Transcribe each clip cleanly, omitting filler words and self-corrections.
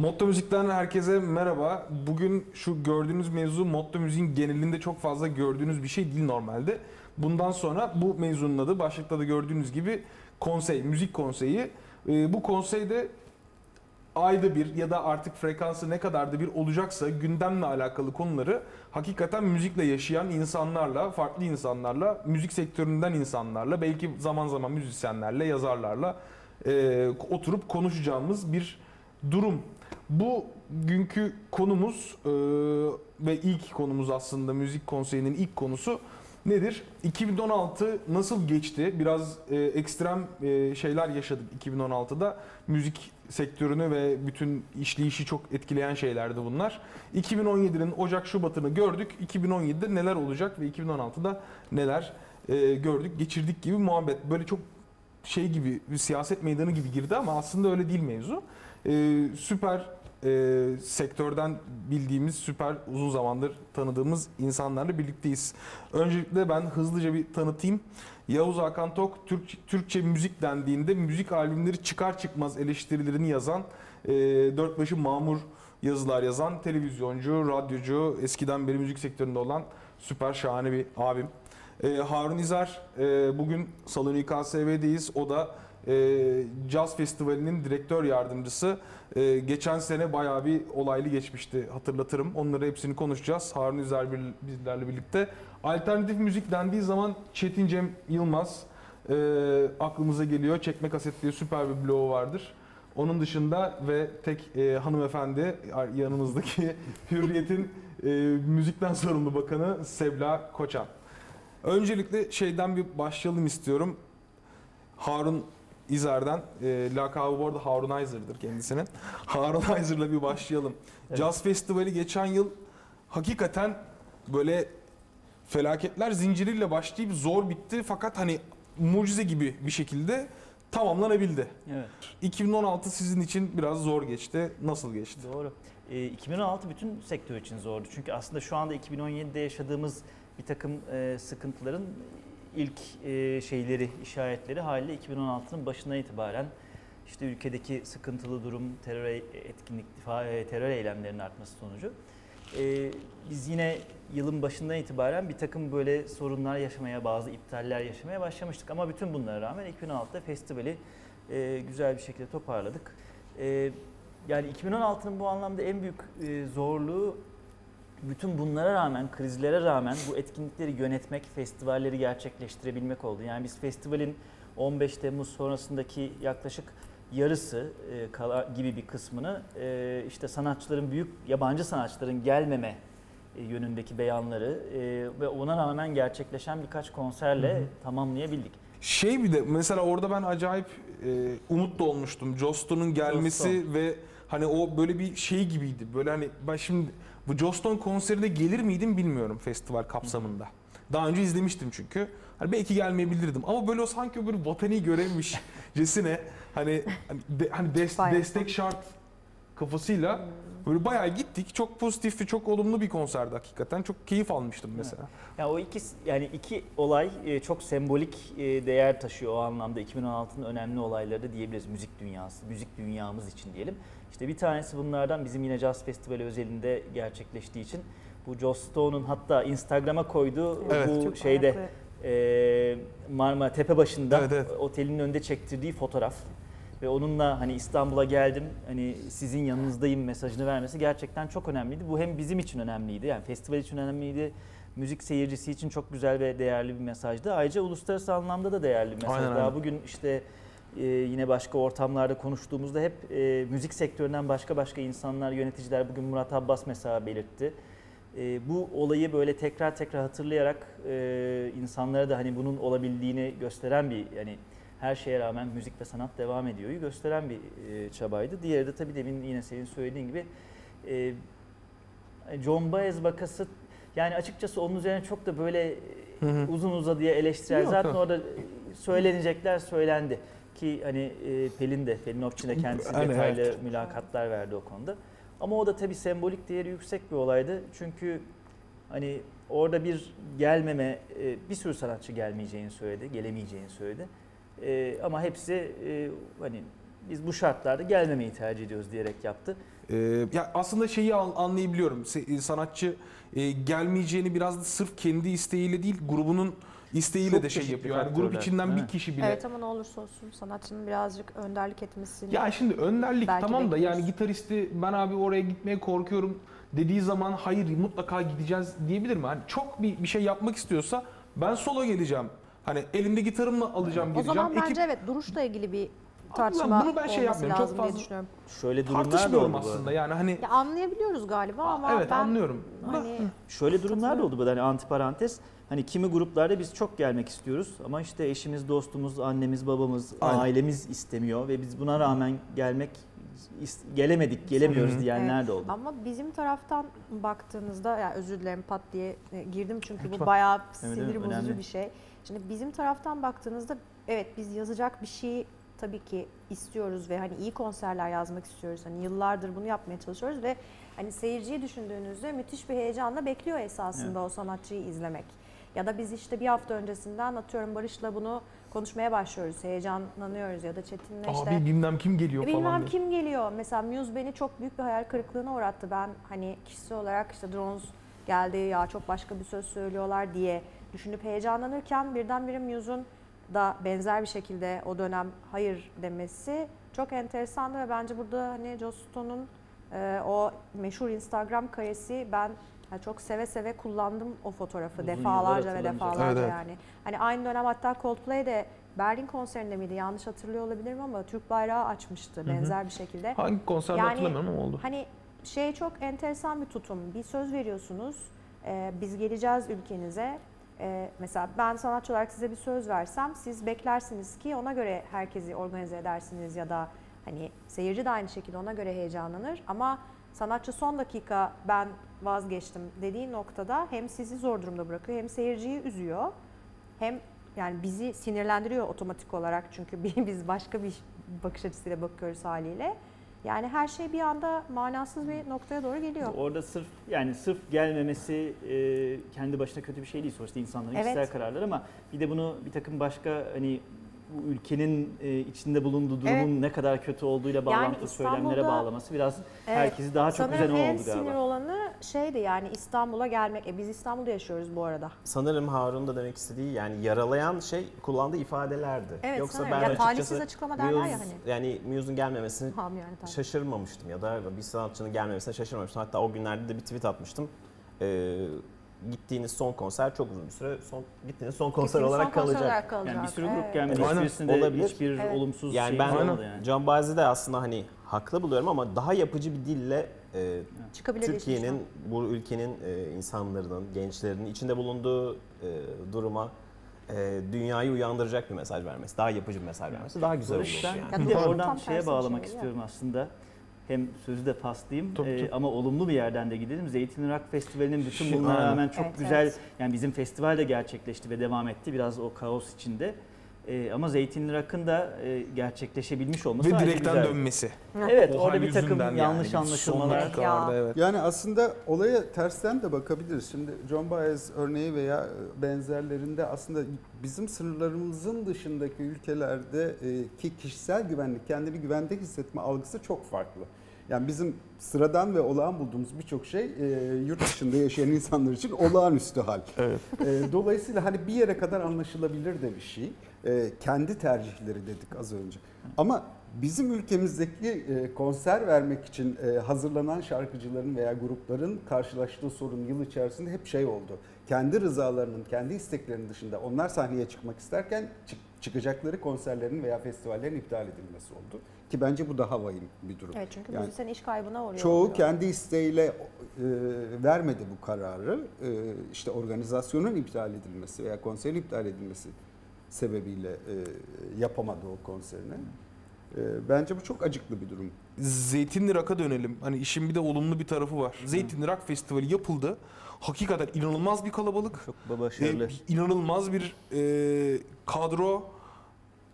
Motto Müzik'ten herkese merhaba. Bugün şu gördüğünüz mevzu Motto Müzik'in genelinde çok fazla gördüğünüz bir şey değil normalde. Bundan sonra bu mevzunun adı, başlıkta da gördüğünüz gibi konsey, müzik konseyi. Bu konseyde ayda bir ya da artık frekansı ne kadarda bir olacaksa gündemle alakalı konuları hakikaten müzikle yaşayan insanlarla, farklı insanlarla, müzik sektöründen insanlarla, belki zaman zaman müzisyenlerle, yazarlarla oturup konuşacağımız bir durum. Bu günkü konumuz ve ilk konumuz aslında müzik konseyinin ilk konusu nedir? 2016 nasıl geçti? Biraz ekstrem şeyler yaşadık 2016'da. Müzik sektörünü ve bütün işleyişi çok etkileyen şeylerdi bunlar. 2017'nin Ocak-Şubat'ını gördük. 2017'de neler olacak ve 2016'da neler gördük, geçirdik gibi muhabbet. Böyle çok şey gibi, bir siyaset meydanı gibi girdi ama aslında öyle değil mevzu. Süper sektörden bildiğimiz, süper uzun zamandır tanıdığımız insanlarla birlikteyiz. Öncelikle ben hızlıca bir tanıtayım. Yavuz Hakan Tok, Türkçe müzik dendiğinde müzik albümleri çıkar çıkmaz eleştirilerini yazan, dörtbaşı mamur yazılar yazan, televizyoncu, radyocu, eskiden beri müzik sektöründe olan süper şahane bir abim. Harun İzer, bugün Salon İKSV'deyiz. O da Caz Festivali'nin direktör yardımcısı. Geçen sene bayağı bir olaylı geçmişti, hatırlatırım. Onları hepsini konuşacağız. Harun İzer bizlerle birlikte. Alternatif müzik dendiği zaman Çetin Cem Yılmaz aklımıza geliyor. Çekme Kaset diye süper bir bloğu vardır. Onun dışında ve tek hanımefendi yanımızdaki Hürriyet'in müzikten sorumlu bakanı Sebla Koçan. Öncelikle şeyden bir başlayalım istiyorum. Harun İzer'den, lakabı bu arada Harun İzer'dir kendisinin. Harun İzer'la bir başlayalım. Evet. Caz Festivali geçen yıl hakikaten böyle felaketler zinciriyle başlayıp zor bitti. Fakat hani mucize gibi bir şekilde tamamlanabildi. Evet. 2016 sizin için biraz zor geçti. Nasıl geçti? Doğru. 2016 bütün sektör için zordu. Çünkü aslında şu anda 2017'de yaşadığımız bir takım sıkıntıların ilk şeyleri, işaretleri haliyle 2016'nın başından itibaren işte ülkedeki sıkıntılı durum, terör eylemlerinin artması sonucu biz yine yılın başından itibaren bir takım böyle sorunlar yaşamaya, bazı iptaller yaşamaya başlamıştık. Ama bütün bunlara rağmen 2016'da festivali güzel bir şekilde toparladık. Yani 2016'nın bu anlamda en büyük zorluğu, bütün bunlara rağmen, krizlere rağmen bu etkinlikleri yönetmek, festivalleri gerçekleştirebilmek oldu. Yani biz festivalin 15 Temmuz sonrasındaki yaklaşık yarısı gibi bir kısmını işte sanatçıların, büyük yabancı sanatçıların gelmeme yönündeki beyanları ve ona rağmen gerçekleşen birkaç konserle tamamlayabildik. Şey, bir de mesela orada ben acayip umutlu olmuştum. Joe Stone'un gelmesi ve hani o böyle bir şey gibiydi. Böyle hani ben şimdi bu Joe Stone konserine gelir miydim bilmiyorum festival kapsamında. Daha önce izlemiştim çünkü. Hani belki gelmeyebilirdim ama böyle o sanki böyle vatani görevmişcesine hani destek şart kafasıyla böyle bayağı gittik. Çok pozitif ve çok olumlu bir konserdi hakikaten. Çok keyif almıştım mesela. Ya o iki olay çok sembolik değer taşıyor o anlamda. 2016'nın önemli olayları da diyebiliriz müzik dünyası, müzik dünyamız için diyelim. İşte bir tanesi bunlardan bizim yine Caz Festivali özelinde gerçekleştiği için bu Joe Stone'un hatta Instagram'a koyduğu bu şeyde Marmara Tepebaşı'nda otelin önünde çektirdiği fotoğraf. Ve onunla hani İstanbul'a geldim, hani sizin yanınızdayım mesajını vermesi gerçekten çok önemliydi. Bu hem bizim için önemliydi, yani festival için önemliydi. Müzik seyircisi için çok güzel ve değerli bir mesajdı. Ayrıca uluslararası anlamda da değerli bir mesaj. Daha bugün işte yine başka ortamlarda konuştuğumuzda hep müzik sektöründen başka insanlar, yöneticiler, bugün Murat Abbas mesela belirtti. Bu olayı böyle tekrar hatırlayarak insanlara da hani bunun olabildiğini gösteren bir, yani her şeye rağmen müzik ve sanat devam ediyor'yu gösteren bir çabaydı. Diğeri de tabii demin yine senin söylediğin gibi John Baez vakası, yani açıkçası onun üzerine çok da böyle uzun uzadıya eleştirel zaten orada söylenecekler söylendi. Ki hani Pelin Ofçin de kendisi detaylı mülakatlar verdi o konuda. Ama o da tabii sembolik değeri yüksek bir olaydı. Çünkü hani orada bir gelmeme, bir sürü sanatçı gelmeyeceğini söyledi, gelemeyeceğini söyledi. Ama hepsi hani biz bu şartlarda gelmemeyi tercih ediyoruz diyerek yaptı. Ya aslında şeyi anlayabiliyorum. Sanatçı gelmeyeceğini biraz da sırf kendi isteğiyle değil, grubunun isteğiyle çok de şey yapıyor. Yani grup içinden bir kişi bile. Evet, ama ne olursa olsun sanatçının birazcık önderlik etmesini. Ya şimdi önderlik tamam da yani gitaristi ben abi oraya gitmeye korkuyorum dediği zaman hayır mutlaka gideceğiz diyebilir mi? Hani çok bir şey yapmak istiyorsa ben solo geleceğim. Hani elimde gitarımla alacağım geleceğim. O zaman bence evet duruşla ilgili bir tartışma. Bunu ben şey yapmıyorum. Çok fazla şöyle durumlar da oldu aslında. Yani hani ya anlayabiliyoruz galiba ama evet, ben anlıyorum. Hani şöyle durumlar da oldu bu da hani antiparantez. Hani kimi gruplarda biz çok gelmek istiyoruz ama işte eşimiz, dostumuz, annemiz, babamız, ailemiz istemiyor ve biz buna rağmen gelemiyoruz diyenler de oldu. Ama bizim taraftan baktığınızda, yani özür dilerim pat diye girdim çünkü bu bayağı sinir bozucu bir şey. Şimdi bizim taraftan baktığınızda evet biz yazacak bir şeyi tabii ki istiyoruz ve hani iyi konserler yazmak istiyoruz. Hani yıllardır bunu yapmaya çalışıyoruz ve hani seyirciyi düşündüğünüzde müthiş bir heyecanla bekliyor esasında o sanatçıyı izlemek. Ya da biz işte bir hafta öncesinden atıyorum Barış'la bunu konuşmaya başlıyoruz, heyecanlanıyoruz ya da Çetin'le işte. Abi bilmem kim geliyor falan. Bilmem kim geliyor. Mesela Muse beni çok büyük bir hayal kırıklığına uğrattı. Ben hani kişisel olarak işte Drones geldi ya çok başka bir söz söylüyorlar diye düşünüp heyecanlanırken birdenbire Muse'un da benzer bir şekilde o dönem hayır demesi çok enteresandı ve bence burada hani Joe Stone'un o meşhur Instagram karesi ben çok seve seve kullandım o fotoğrafı defalarca. Evet, yani. Hani aynı dönem hatta Coldplay'de Berlin konserinde miydi? Yanlış hatırlıyor olabilirim ama Türk bayrağı açmıştı benzer bir şekilde. Hangi konserde yani, hatırlamıyorum ama oldu. Hani şey çok enteresan bir tutum. Bir söz veriyorsunuz. Biz geleceğiz ülkenize. Mesela ben sanatçı olarak size bir söz versem siz beklersiniz ki ona göre herkesi organize edersiniz ya da hani seyirci de aynı şekilde ona göre heyecanlanır ama sanatçı son dakika ben vazgeçtim dediği noktada hem sizi zor durumda bırakıyor hem seyirciyi üzüyor hem yani bizi sinirlendiriyor otomatik olarak çünkü biz başka bir bakış açısıyla bakıyoruz haliyle. Yani her şey bir anda manasız bir noktaya doğru geliyor. Orada sırf gelmemesi kendi başına kötü bir şey değil sonuçta insanların kişisel kararları ama bir de bunu bir takım başka hani bu ülkenin içinde bulunduğu durumun ne kadar kötü olduğuyla bağlantılı söylemlere bağlaması biraz herkesi daha çok üzerine oldu galiba. Sanırım en sinir olanı şeydi yani İstanbul'a gelmek. Biz İstanbul'da yaşıyoruz bu arada. Sanırım Harun da demek istediği yani yaralayan şey kullandığı ifadelerdi. Evet, yoksa sanırım. Ben talihsiz açıklama derler ya hani. Yani Muse'un gelmemesini şaşırmamıştım ya da bir sanatçının gelmemesine şaşırmamıştım. Hatta o günlerde de bir tweet atmıştım. Gittiğiniz son konser çok uzun bir süre gittiğiniz son konser olarak kalacak. Yani bir sürü grup gelmedi. Olabilir. Hiçbir olumsuz yani şey olmadı yani. John Baez'i de aslında hani haklı buluyorum ama daha yapıcı bir dille Türkiye'nin, bu ülkenin insanların, gençlerin içinde bulunduğu duruma dünyayı uyandıracak bir mesaj vermesi, daha yapıcı bir mesaj vermesi daha güzel olur yani. Bir de oradan şeye bağlamak istiyorum aslında. Hem sözü de paslayayım ama olumlu bir yerden de gidelim. Zeytinli Rock Festivali'nin bütün bunlara rağmen çok güzel, yani bizim festival de gerçekleşti ve devam etti biraz o kaos içinde. Ama Zeytinli Rock'ın da gerçekleşebilmiş olması. Ve direkten dönmesi. Evet, orada bir takım yanlış anlaşılmalar. Yani aslında olaya tersten de bakabiliriz. Şimdi John Baez örneği veya benzerlerinde aslında bizim sınırlarımızın dışındaki ülkelerdeki kişisel güvenlik, kendini güvende hissetme algısı çok farklı. Yani bizim sıradan ve olağan bulduğumuz birçok şey yurt dışında yaşayan insanlar için olağanüstü hal. Evet. Dolayısıyla hani bir yere kadar anlaşılabilir de bir şey. Kendi tercihleri dedik az önce. Ama bizim ülkemizdeki konser vermek için hazırlanan şarkıcıların veya grupların karşılaştığı sorun yıl içerisinde hep şey oldu. Kendi rızalarının, kendi isteklerinin dışında onlar sahneye çıkmak isterken çıkacakları konserlerin veya festivallerin iptal edilmesi oldu. Ki bence bu daha vahim bir durum. Evet, çünkü yani müzisyen iş kaybına uğruyor. Çoğu kendi isteğiyle vermedi bu kararı. İşte organizasyonun iptal edilmesi veya konserin iptal edilmesi sebebiyle yapamadı o konserini. Bence bu çok acıklı bir durum. Zeytinli Rock'a dönelim. Hani işin bir de olumlu bir tarafı var. Zeytinli Rock Festivali yapıldı. Hakikaten inanılmaz bir kalabalık. Çok başarılı. İnanılmaz bir kadro.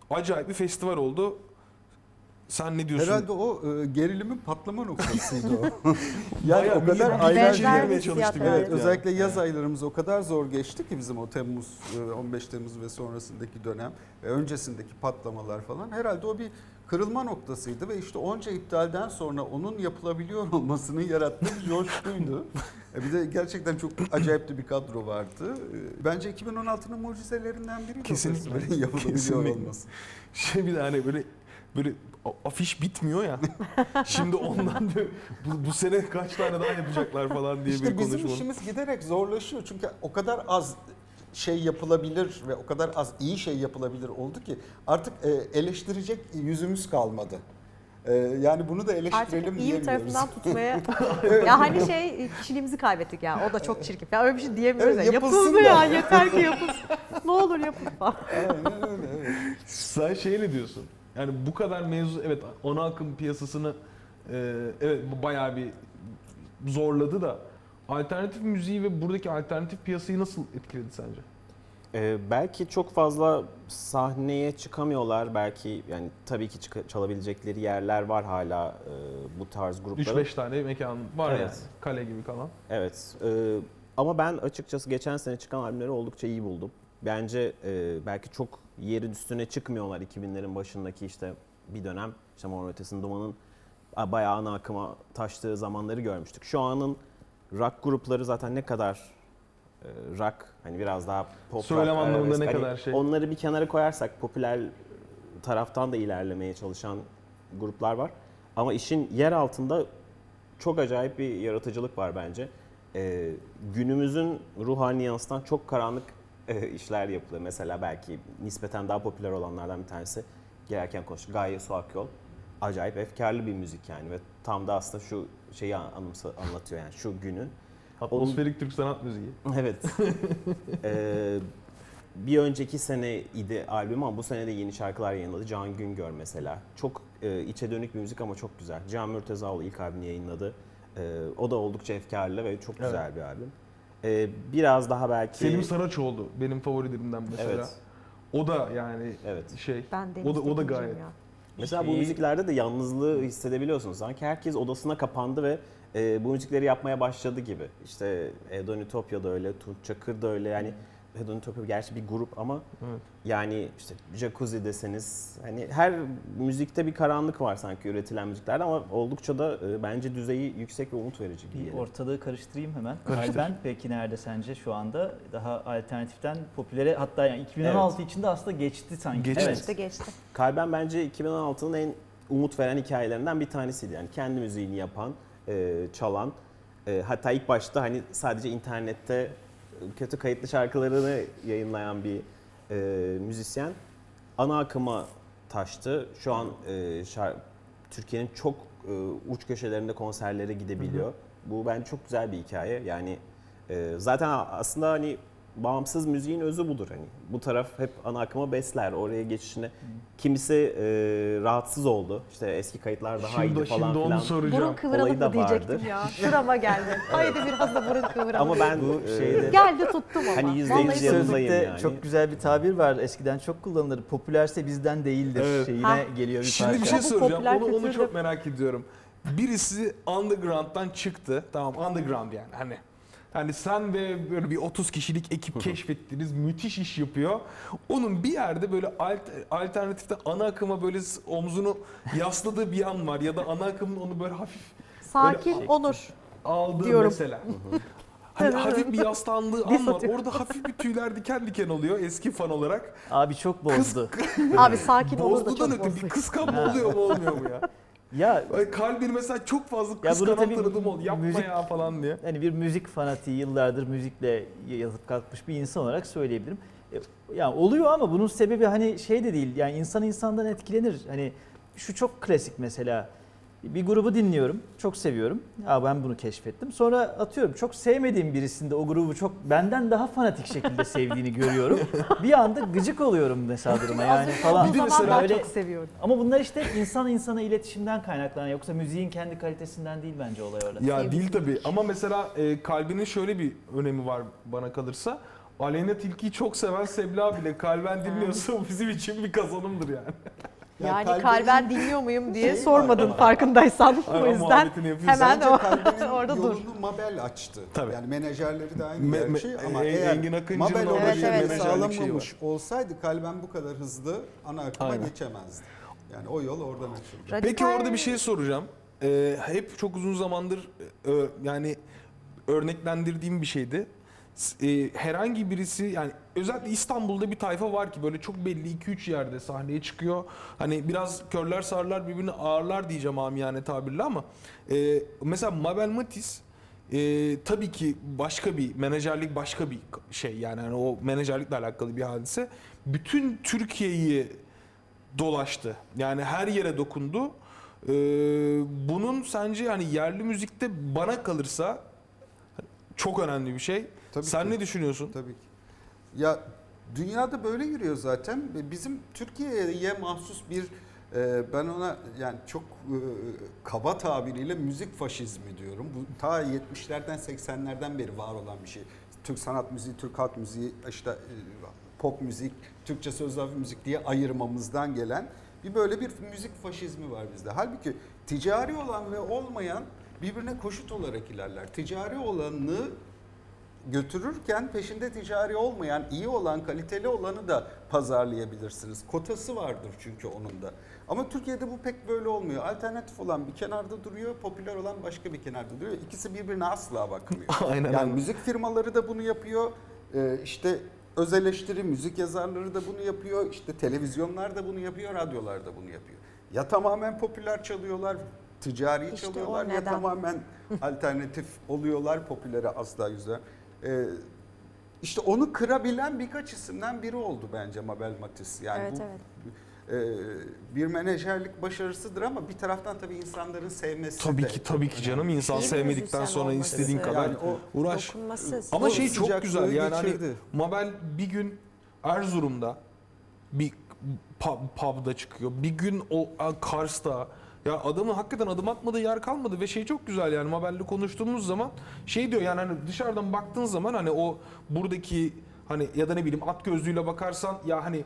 Acayip bir festival oldu. Sen ne diyorsun? Herhalde o gerilimin patlama noktasıydı o. Yani o kadar aylarca çalıştık. Evet, özellikle yaz aylarımız o kadar zor geçti ki bizim o Temmuz, 15 Temmuz ve sonrasındaki dönem ve öncesindeki patlamalar falan. Herhalde o bir kırılma noktasıydı ve işte onca iptalden sonra onun yapılabiliyor olmasını yarattığı coşkuydu. Bir de gerçekten çok acayip bir kadro vardı. Bence 2016'nın mucizelerinden biriydi. Kesinlikle. Yapılabiliyor olması. Şey, bir de hani böyle afiş bitmiyor ya. Şimdi ondan diyor, bu sene kaç tane daha yapacaklar falan diye işte bir konuşma. Bizim işimiz giderek zorlaşıyor çünkü o kadar az şey yapılabilir ve o kadar az iyi şey yapılabilir oldu ki artık eleştirecek yüzümüz kalmadı. Yani bunu da eleştirelim artık iyi tarafından tutmaya. Ya hani şey, kişiliğimizi kaybettik ya. O da çok çirkin. Ya öyle bir şey diyemiyoruz. Evet, yapılsın ya. Yeter ki yapılsın. Ne olur yapın falan. Aynen öyle. Evet. Sen şey ne diyorsun? Yani bu kadar mevzu, evet, ana akım piyasasını evet bayağı bir zorladı da alternatif müziği ve buradaki alternatif piyasayı nasıl etkiledi sence? Belki çok fazla sahneye çıkamıyorlar. Belki yani tabii ki çalabilecekleri yerler var hala bu tarz grupların. 3-5 tane mekan var, evet. Yani kale gibi kalan. Evet. Ama ben açıkçası geçen sene çıkan albümleri oldukça iyi buldum. Bence belki çok yerin üstüne çıkmıyorlar 2000'lerin başındaki işte bir dönem. İşte Mor Ötesi'nin Duman'ın bayağı ana akıma taştığı zamanları görmüştük. Şu anın rock grupları zaten ne kadar rock, hani biraz daha pop, söylem rock, anlamında arabesk, ne hani kadar şey. Onları bir kenara koyarsak popüler taraftan da ilerlemeye çalışan gruplar var. Ama işin yer altında çok acayip bir yaratıcılık var bence. Günümüzün ruhani yansıtan çok karanlık işler yapılıyor. Mesela belki nispeten daha popüler olanlardan bir tanesi Girerken Konuştuk. Gaye Su Akyol. Acayip efkarlı bir müzik yani ve tam da aslında şu şeyi anlatıyor yani şu günün. Atmosferik Türk sanat müziği. Evet. Bir önceki sene idi albüm ama bu sene de yeni şarkılar yayınladı. Can Güngör mesela. Çok içe dönük bir müzik ama çok güzel. Cihan Mürtezaoğlu ilk albümünü yayınladı. O da oldukça efkarlı ve çok güzel, evet, bir albüm. Biraz daha belki... Selim Saraçoğlu benim favorilerimden mesela. Evet. O da yani evet, şey... O da gayet... Ya. Mesela bu müziklerde de yalnızlığı hissedebiliyorsunuz. Sanki herkes odasına kapandı ve bu müzikleri yapmaya başladı gibi. İşte Edonitopya da öyle, Tunç Çakır da öyle. Yani Edonitopya gerçi bir grup ama evet, yani işte Jacuzzi deseniz, hani her müzikte bir karanlık var sanki üretilen müziklerde ama oldukça da bence düzeyi yüksek ve umut verici bir yeri. Ortalığı karıştırayım hemen. Kalben peki nerede sence şu anda? Daha alternatiften popülere, hatta yani 2016 evet, içinde aslında geçti sanki. Geçti. Kalben bence 2016'nın en umut veren hikayelerinden bir tanesiydi. Yani kendi müziğini yapan, çalan, hatta ilk başta hani sadece internette kötü kayıtlı şarkılarını yayınlayan bir müzisyen ana akıma taştı. Şu an Türkiye'nin çok uç köşelerinde konserlere gidebiliyor. Hı hı. Bu bence çok güzel bir hikaye. Yani zaten aslında hani bağımsız müziğin özü budur. Hani bu taraf hep ana akıma besler, oraya geçişine. Kimisi rahatsız oldu. İşte eski kayıtlar daha iyiydi falan filan. Burun kıvıralık mı diyecektim ya. Şurama geldi. Haydi biraz da burun kıvıralık. Ama ben bu şeyde... Geldi tuttum ama. Hani %100 yanındayım yani. Çok güzel bir tabir var. Eskiden çok kullanılır. Popülerse bizden değildir, evet, şeyine ha, geliyor bir parça. Şimdi bir şey soracağım. Onu çok merak ediyorum. Birisi underground'dan çıktı. Tamam, underground yani hani. Yani sen ve böyle bir 30 kişilik ekip, hı hı, keşfettiniz, müthiş iş yapıyor. Onun bir yerde böyle alternatifte ana akıma böyle omzunu yasladığı bir an var ya da ana akımın onu böyle hafif sakin böyle Onur aldığı diyorum mesela. Hı hı. Hani hafif bir yaslandığı an var. Orada hafif bir tüyler diken diken oluyor eski fan olarak. Abi çok bozdu. Abi sakin olur da çok bozdu. Bir kıskanma oluyor mu olmuyor mu ya? Ya Kalbini mesela çok fazla kıskanan tanıdım oldu, yapma müzik, ya falan diye. Yani bir müzik fanatiği, yıllardır müzikle yazıp kalkmış bir insan olarak söyleyebilirim. Yani oluyor ama bunun sebebi hani şey de değil, yani insan insandan etkilenir. Hani şu çok klasik mesela, bir grubu dinliyorum, çok seviyorum. Ya ben bunu keşfettim. Sonra atıyorum çok sevmediğim birisinde o grubu çok benden daha fanatik şekilde sevdiğini görüyorum. Bir anda gıcık oluyorum mesela duruma yani falan. Bir de mesela öyle... çok seviyorum. Ama bunlar işte insan insana iletişimden kaynaklanan, yoksa müziğin kendi kalitesinden değil bence olay öyle. Ya değil tabii ama mesela Kalbinin şöyle bir önemi var bana kalırsa. Aleyna Tilki'yi çok seven Sebla bile Kalben dinliyorsa o bizim için bir kazanımdır yani. Yani Kalben dinliyor muyum diye sormadın farkındaysan. O yüzden hemen orada dur. Mabel açtı. Tabii. Yani menajerleri de aynı gerçi ama Engin Akıncı'nın Mabel orada bir menajerlik şeyi var. Olsaydı Kalben bu kadar hızlı ana akıma geçemezdi. Yani o yol oradan açıldı. Peki orada bir şey soracağım. Hep çok uzun zamandır yani örneklendirdiğim bir şeydi. Herhangi birisi, yani özellikle İstanbul'da bir tayfa var ki böyle çok belli 2-3 yerde sahneye çıkıyor. Hani biraz körler sarlar birbirini ağırlar diyeceğim amiyane tabirle ama mesela Mabel Matiz tabii ki başka bir menajerlik, başka bir şey yani, yani o menajerlikle alakalı bir hadise. Bütün Türkiye'yi dolaştı. Yani her yere dokundu. Bunun sence yani yerli müzikte bana kalırsa çok önemli bir şey. Tabii Sen ne düşünüyorsun? Tabii ki. Ya dünyada böyle yürüyor zaten. Bizim Türkiye'ye mahsus bir ben ona yani çok kaba tabiriyle müzik faşizmi diyorum. Bu ta 70'lerden 80'lerden beri var olan bir şey. Türk sanat müziği, Türk halk müziği, işte pop müzik, Türkçe sözlü müzik diye ayırmamızdan gelen bir böyle bir müzik faşizmi var bizde. Halbuki ticari olan ve olmayan birbirine koşut olarak ilerler. Ticari olanı götürürken peşinde ticari olmayan, iyi olan, kaliteli olanı da pazarlayabilirsiniz. Kotası vardır çünkü onun da. Ama Türkiye'de bu pek böyle olmuyor. Alternatif olan bir kenarda duruyor, popüler olan başka bir kenarda duruyor. İkisi birbirine asla bakmıyor. Aynen. Yani müzik firmaları da bunu yapıyor. İşte öz eleştiri, müzik yazarları da bunu yapıyor. İşte televizyonlar da bunu yapıyor, radyolar da bunu yapıyor. Ya tamamen popüler çalıyorlar, ticari işte çalıyorlar ya tamamen alternatif oluyorlar, popülere asla yüzler. İşte onu kırabilen birkaç isimden biri oldu bence Mabel Matiz. Yani evet, bu, bir menajerlik başarısıdır ama bir taraftan tabii insanların sevmesi tabii ki canım, insan sevmedikten sonra istediğin kadar yani uğraş. Ama şey çok güzel yani hani Mabel bir gün Erzurum'da bir pub'da çıkıyor, bir gün o Kars'ta. Ya adamın hakikaten adım atmadığı yer kalmadı ve şey çok güzel yani Mabel'le konuştuğumuz zaman şey diyor yani hani dışarıdan baktığın zaman hani o buradaki hani ya da ne bileyim at gözlüğüyle bakarsan ya hani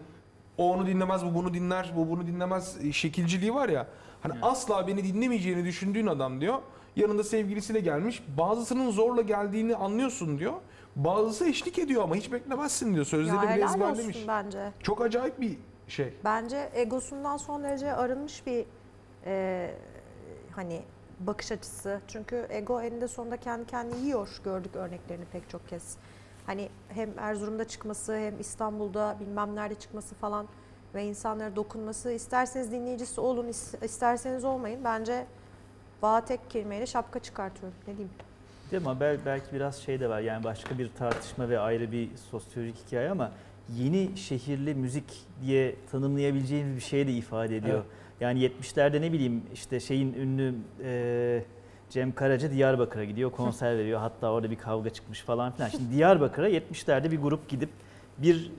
o onu dinlemez, bu bunu dinler, bu bunu dinlemez şekilciliği var ya hani asla beni dinlemeyeceğini düşündüğün adam diyor yanında sevgilisiyle gelmiş, bazısının zorla geldiğini anlıyorsun diyor. Bazısı eşlik ediyor ama hiç beklemezsin diyor, sözleri bile ezberlemiş. Bence. Çok acayip bir şey. Bence egosundan son derece arınmış bir hani bakış açısı. Çünkü ego eninde sonunda kendi kendini yiyor. Gördük örneklerini pek çok kez. Hani hem Erzurum'da çıkması hem İstanbul'da bilmem nerede çıkması falan ve insanlara dokunması. İsterseniz dinleyicisi olun, isterseniz olmayın. Bence bağ tek kelimeyle şapka çıkartıyorum. Ne diyeyim? Değil mi? Belki biraz şey de var. Yani başka bir tartışma ve ayrı bir sosyolojik hikaye ama yeni şehirli müzik diye tanımlayabileceğimiz bir şey de ifade ediyor. Evet. Yani 70'lerde ne bileyim işte şeyin ünlü Cem Karaca Diyarbakır'a gidiyor, konser veriyor. Hatta orada bir kavga çıkmış falan filan. Şimdi Diyarbakır'a 70'lerde bir grup gidip bir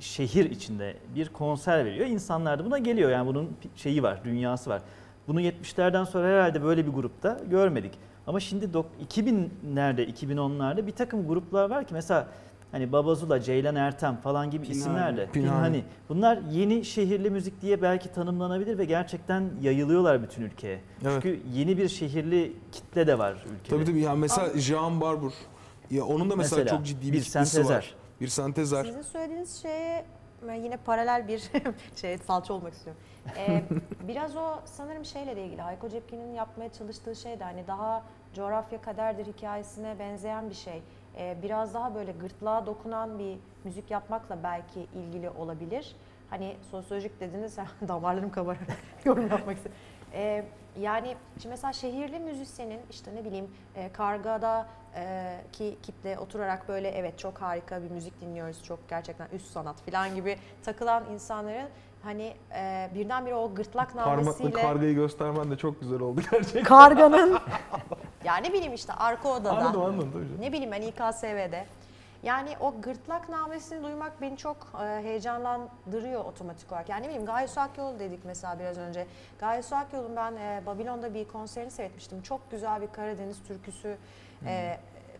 şehir içinde bir konser veriyor. İnsanlar da buna geliyor. Yani bunun şeyi var, dünyası var. Bunu 70'lerden sonra herhalde böyle bir grupta görmedik. Ama şimdi 2000'lerde, 2010'larda bir takım gruplar var ki mesela hani Babazula, Ceylan Ertem falan gibi isimlerle. Hani bunlar yeni şehirli müzik diye belki tanımlanabilir ve gerçekten yayılıyorlar bütün ülkeye. Evet. Çünkü yeni bir şehirli kitle de var ülkede. Tabii yani mesela Jean Barbour, ya onun da mesela çok ciddi bir kitlesi var. Bir sentezer. Sizin söylediğiniz şeye yine paralel bir şey, salça olmak istiyorum. Biraz o sanırım şeyle de ilgili, Hayko Cepkin'in yapmaya çalıştığı şey de hani daha coğrafya kaderdir hikayesine benzeyen bir şey. Biraz daha böyle gırtlağa dokunan bir müzik yapmakla belki ilgili olabilir. Hani sosyolojik dediniz, damarlarım kabarır, yorum yapmak istedim. Yani şimdi mesela şehirli müzisyenin işte ne bileyim Karga'daki kitle oturarak böyle evet çok harika bir müzik dinliyoruz, çok gerçekten üst sanat falan gibi takılan insanların hani birdenbire o gırtlak namesiyle... Parmakla kargayı göstermen de çok güzel oldu gerçekten. Karganın... Yani ne bileyim işte arka odada, anladım. Ne bileyim hani İKSV'de. Yani o gırtlak namesini duymak beni çok heyecanlandırıyor otomatik olarak. Yani ne bileyim Gaye Su Akyol dedik mesela biraz önce. Gaye Su Akyol'un ben Babilon'da bir konserini seyretmiştim. Çok güzel bir Karadeniz türküsü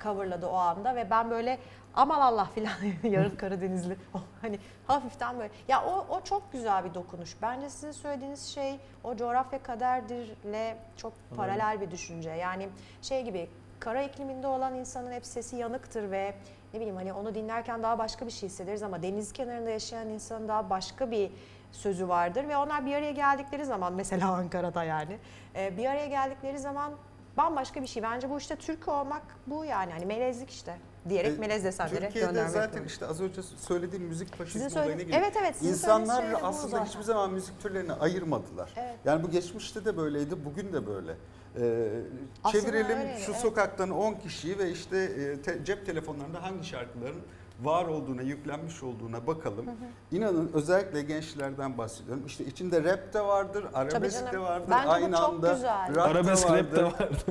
coverladı o anda ve ben böyle aman Allah filan yarım Karadenizli hani hafiften böyle. Ya o çok güzel bir dokunuş. Bence sizin söylediğiniz şey o coğrafya kaderdirle çok paralel bir düşünce. Yani şey gibi kara ikliminde olan insanın hep sesi yanıktır ve ne bileyim hani onu dinlerken daha başka bir şey hissederiz ama deniz kenarında yaşayan insanın daha başka bir sözü vardır ve onlar bir araya geldikleri zaman mesela Ankara'da yani bir araya geldikleri zaman bambaşka bir şey. Bence bu işte Türk olmak bu yani hani melezlik işte diyerek melez desenlere göndermek. Türkiye'de zaten olur. İşte az önce söylediğim müzik faşizmi olayına giriyor. Evet evet. İnsanlar aslında hiçbir zaman müzik türlerini ayırmadılar. Evet. Yani bu geçmişte de böyleydi, bugün de böyle. Çevirelim öyle, şu evet. Sokaktan 10 kişiyi ve işte cep telefonlarında hangi şarkıların var olduğuna, yüklenmiş olduğuna bakalım. Hı hı. İnanın özellikle gençlerden bahsediyorum. İşte içinde rap de vardır, arabesk de vardır. Bence aynı anda arabesk rap de vardır.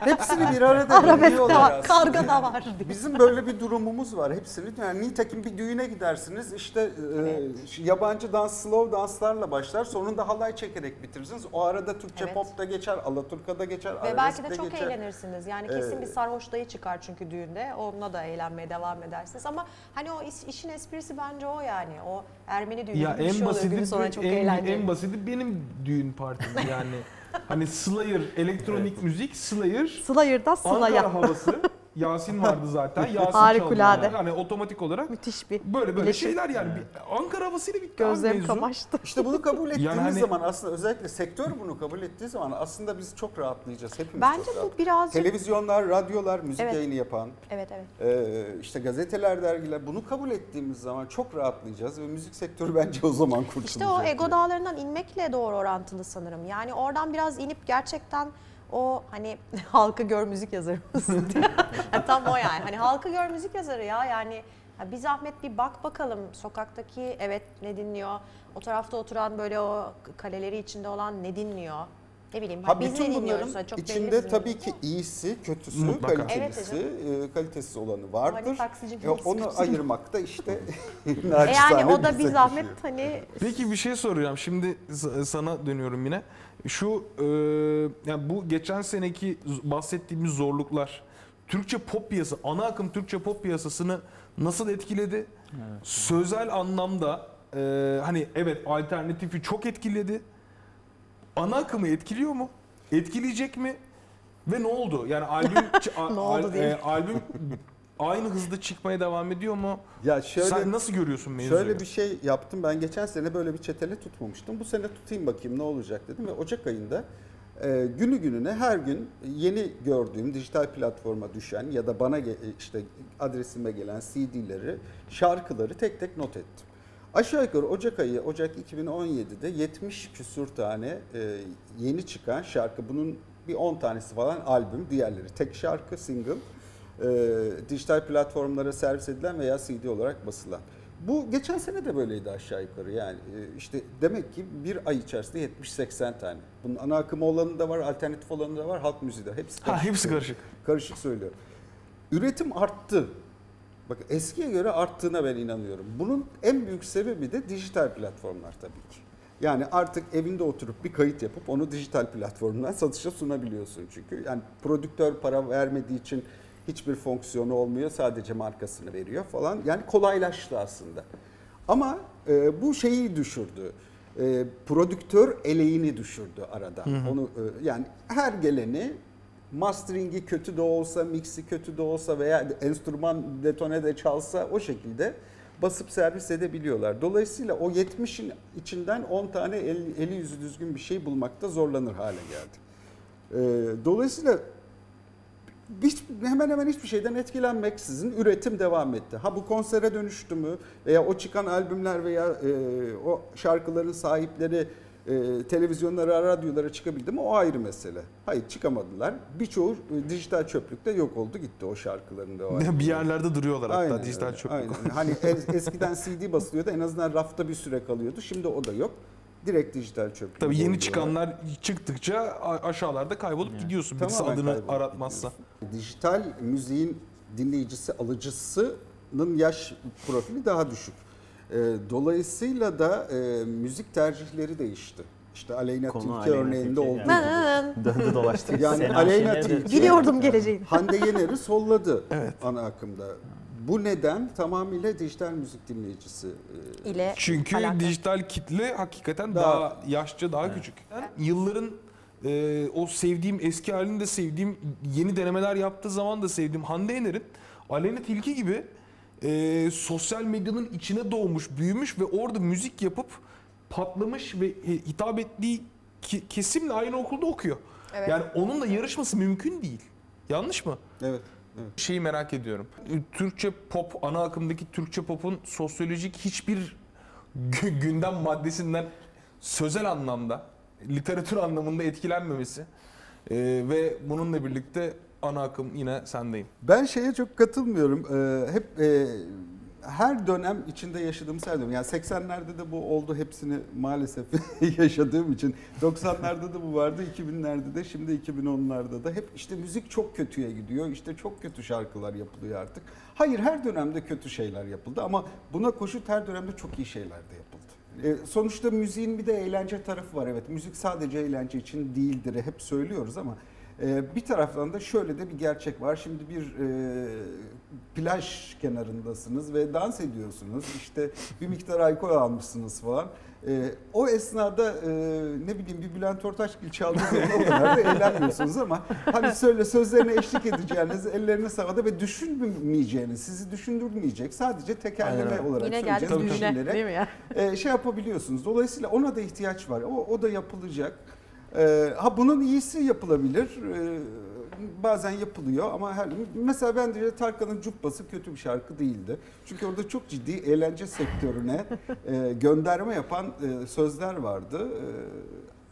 Hepsini bir arada biliyorlar aslında. Karga da var. Bizim böyle bir durumumuz var. Hepsini yani nitekim bir düğüne gidersiniz. İşte evet. Yabancı dans, slow danslarla başlar. Sonunda halay çekerek bitirirsiniz. O arada Türkçe evet. Pop da geçer, Alaturka da geçer, arabesk de geçer. Ve belki de çok geçer. Eğlenirsiniz. Yani kesin bir sarhoş dayı çıkar çünkü düğünde. Onunla da eğlenmeye devam edersiniz ama hani o işin esprisi bence o yani. O Ermeni düğünü ya bir şey oluyor gün sonra çok eğlenceli. En basiti benim düğün partim yani. Hani Slayer, elektronik evet. Müzik, Slayer. Slayer'da Slayer. Ankara havası. Yasin vardı zaten. Yasin harikulade. Yani otomatik olarak. Müthiş bir Böyle bileşim. Şeyler yani. Ankara havasıyla bitti. Gözlerim kamaştı. İşte bunu kabul ettiğimiz yani zaman aslında özellikle sektör bunu kabul ettiği zaman aslında biz çok rahatlayacağız. Hepimiz bence çok rahat. Birazcık... Televizyonlar, radyolar, müzik evet. Yayını yapan. Evet evet. İşte gazeteler, dergiler bunu kabul ettiğimiz zaman çok rahatlayacağız ve müzik sektörü bence o zaman kurtulacak. İşte o ego dağlarından inmekle doğru orantılı sanırım. Yani oradan biraz inip gerçekten o hani halkı gör müzik yazarı mısın? Yani tam o yani. Hani halkı gör müzik yazarı ya yani bir zahmet bir bak bakalım sokaktaki evet ne dinliyor? O tarafta oturan böyle o kaleleri içinde olan ne dinliyor? Ne bileyim ha, biz ne dinliyoruz? Çok içinde tabii ki iyisi, kötüsü, kalitelisi, evet, kalitesiz olanı vardır. Hani onu ayırmak da işte yani o da bir zahmet hani. Peki bir şey soruyorum. Şimdi sana dönüyorum yine. Şu yani bu geçen seneki bahsettiğimiz zorluklar Türkçe pop piyasası, ana akım Türkçe pop piyasasını nasıl etkiledi? Evet. Sözel anlamda hani evet alternatifi çok etkiledi. Ana akımı etkiliyor mu? Etkileyecek mi? Ve ne oldu? Yani albüm albüm aynı hızda çıkmaya devam ediyor mu? Ya şöyle, sen nasıl görüyorsun mevzuyu? Şöyle bir şey yaptım. Ben geçen sene böyle bir çetele tutmamıştım. Bu sene tutayım bakayım ne olacak dedim. Ve Ocak ayında günü gününe her gün yeni gördüğüm dijital platforma düşen ya da bana işte adresime gelen CD'leri, şarkıları tek tek not ettim. Aşağı yukarı Ocak 2017'de 70 küsur tane yeni çıkan şarkı. Bunun bir 10 tanesi falan albüm, diğerleri tek şarkı, single. Dijital platformlara servis edilen veya CD olarak basılan. Bu geçen sene de böyleydi aşağı yukarı yani işte demek ki bir ay içerisinde 70-80 tane. Bunun ana akım olanı da var, alternatif olanı da var, halk müziği de hepsi karışık. Ha, hepsi karışık. Karışık söylüyorum. Üretim arttı. Bak eskiye göre arttığına ben inanıyorum. Bunun en büyük sebebi de dijital platformlar tabii ki. Yani artık evinde oturup bir kayıt yapıp onu dijital platformdan satışa sunabiliyorsun çünkü. Yani prodüktör para vermediği için hiçbir fonksiyonu olmuyor, sadece markasını veriyor falan. Yani kolaylaştı aslında. Ama bu şeyi düşürdü. Prodüktör eleğini düşürdü aradan. Hı hı. Onu yani her geleni masteringi kötü de olsa, mixi kötü de olsa veya enstrüman detone de çalsa o şekilde basıp servis edebiliyorlar. Dolayısıyla o 70'in içinden 10 tane eli yüzü düzgün bir şey bulmakta zorlanır hale geldi. Dolayısıyla hemen hemen hiçbir şeyden etkilenmeksizin üretim devam etti. Ha bu konsere dönüştü mü veya o çıkan albümler veya o şarkıların sahipleri televizyonlara, radyolara çıkabildi mi o ayrı mesele. Hayır çıkamadılar. Birçoğu dijital çöplükte yok oldu gitti o şarkıların da. O bir yerlerde duruyorlar hatta aynen, dijital çöplük. Aynen. Hani eskiden CD basılıyordu en azından rafta bir süre kalıyordu şimdi o da yok. Direkt dijital çöplük. Tabii yeni çıkanlar çıktıkça aşağılarda kaybolup yani gidiyorsun. Birisi tamamen adını aratmazsa. Gidiyorsun. Dijital müziğin dinleyicisi, alıcısının yaş profili daha düşük. Dolayısıyla da müzik tercihleri değişti. İşte Aleyna Tilki örneğinde olduğu gibi. Döndü dolaştı. Yani Aleyna Tilki. Biliyordum geleceğini. Hande Yener'i solladı evet. Ana akımda. Bu neden tamamıyla dijital müzik dinleyicisi ile çünkü alakalı. Dijital kitle hakikaten daha yaşça daha evet. Küçük. Yani yılların o sevdiğim eski halini de sevdiğim yeni denemeler yaptığı zaman da sevdiğim Hande Yener'in Aleyna Tilki gibi sosyal medyanın içine doğmuş, büyümüş ve orada müzik yapıp patlamış ve hitap ettiği kesimle aynı okulda okuyor. Evet. Yani onunla yarışması mümkün değil. Yanlış mı? Evet. Evet. Şeyi merak ediyorum. Türkçe pop, ana akımdaki Türkçe pop'un sosyolojik hiçbir gündem maddesinden sözel anlamda, literatür anlamında etkilenmemesi ve bununla birlikte ana akım yine sendeyim. Ben şeye çok katılmıyorum. Hep her dönem içinde yaşadığımız her dönem. Yani 80'lerde de bu oldu, hepsini maalesef yaşadığım için. 90'larda da bu vardı, 2000'lerde de, şimdi 2010'larda da. Hep işte müzik çok kötüye gidiyor, işte çok kötü şarkılar yapılıyor artık. Hayır, her dönemde kötü şeyler yapıldı ama buna koşut her dönemde çok iyi şeyler de yapıldı. Sonuçta müziğin bir de eğlence tarafı var. Evet, müzik sadece eğlence için değildir, hep söylüyoruz ama bir taraftan da şöyle de bir gerçek var. Şimdi bir plaj kenarındasınız ve dans ediyorsunuz. İşte bir miktar alkol almışsınız falan. O esnada ne bileyim bir Bülent Ortaçgil çaldığı zaman o kadar da eğlenmiyorsunuz ama hani söyle sözlerine eşlik edeceğiniz, ellerini havada ve düşünmeyeceğiniz, sizi düşündürmeyecek, sadece tekerleme aynen olarak söyleyeceğiniz düşünerek şey yapabiliyorsunuz. Dolayısıyla ona da ihtiyaç var. O da yapılacak. Ha, bunun iyisi yapılabilir. Bazen yapılıyor ama her... Mesela ben de Tarkan'ın Cubbası kötü bir şarkı değildi. Çünkü orada çok ciddi eğlence sektörüne gönderme yapan sözler vardı.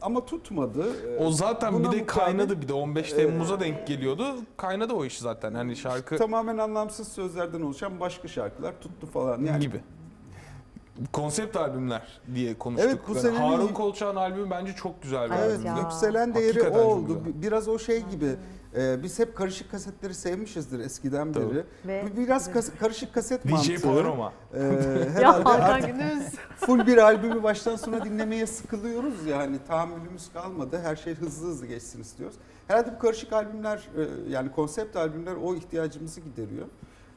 Ama tutmadı. O zaten buna bir de kaynadı, bir de 15 Temmuz'a denk geliyordu. Kaynadı o iş zaten. Yani şarkı tamamen anlamsız sözlerden oluşan başka şarkılar tuttu falan yani gibi. Konsept albümler diye konuştuk. Evet, bu yani Harun Kolçak'ın albümü bence çok güzel bir albümdü. Evet, yükselen değeri hakikaten o oldu. Güzel. Biraz o şey gibi. Biz hep karışık kasetleri sevmişizdir eskiden tabii beri. Ve biraz karışık kaset mantığı. DJ Panorama. Herhalde artık full bir albümü baştan sona dinlemeye sıkılıyoruz yani. Tahammülümüz kalmadı. Her şey hızlı hızlı geçsin istiyoruz. Herhalde bu karışık albümler yani konsept albümler o ihtiyacımızı gideriyor.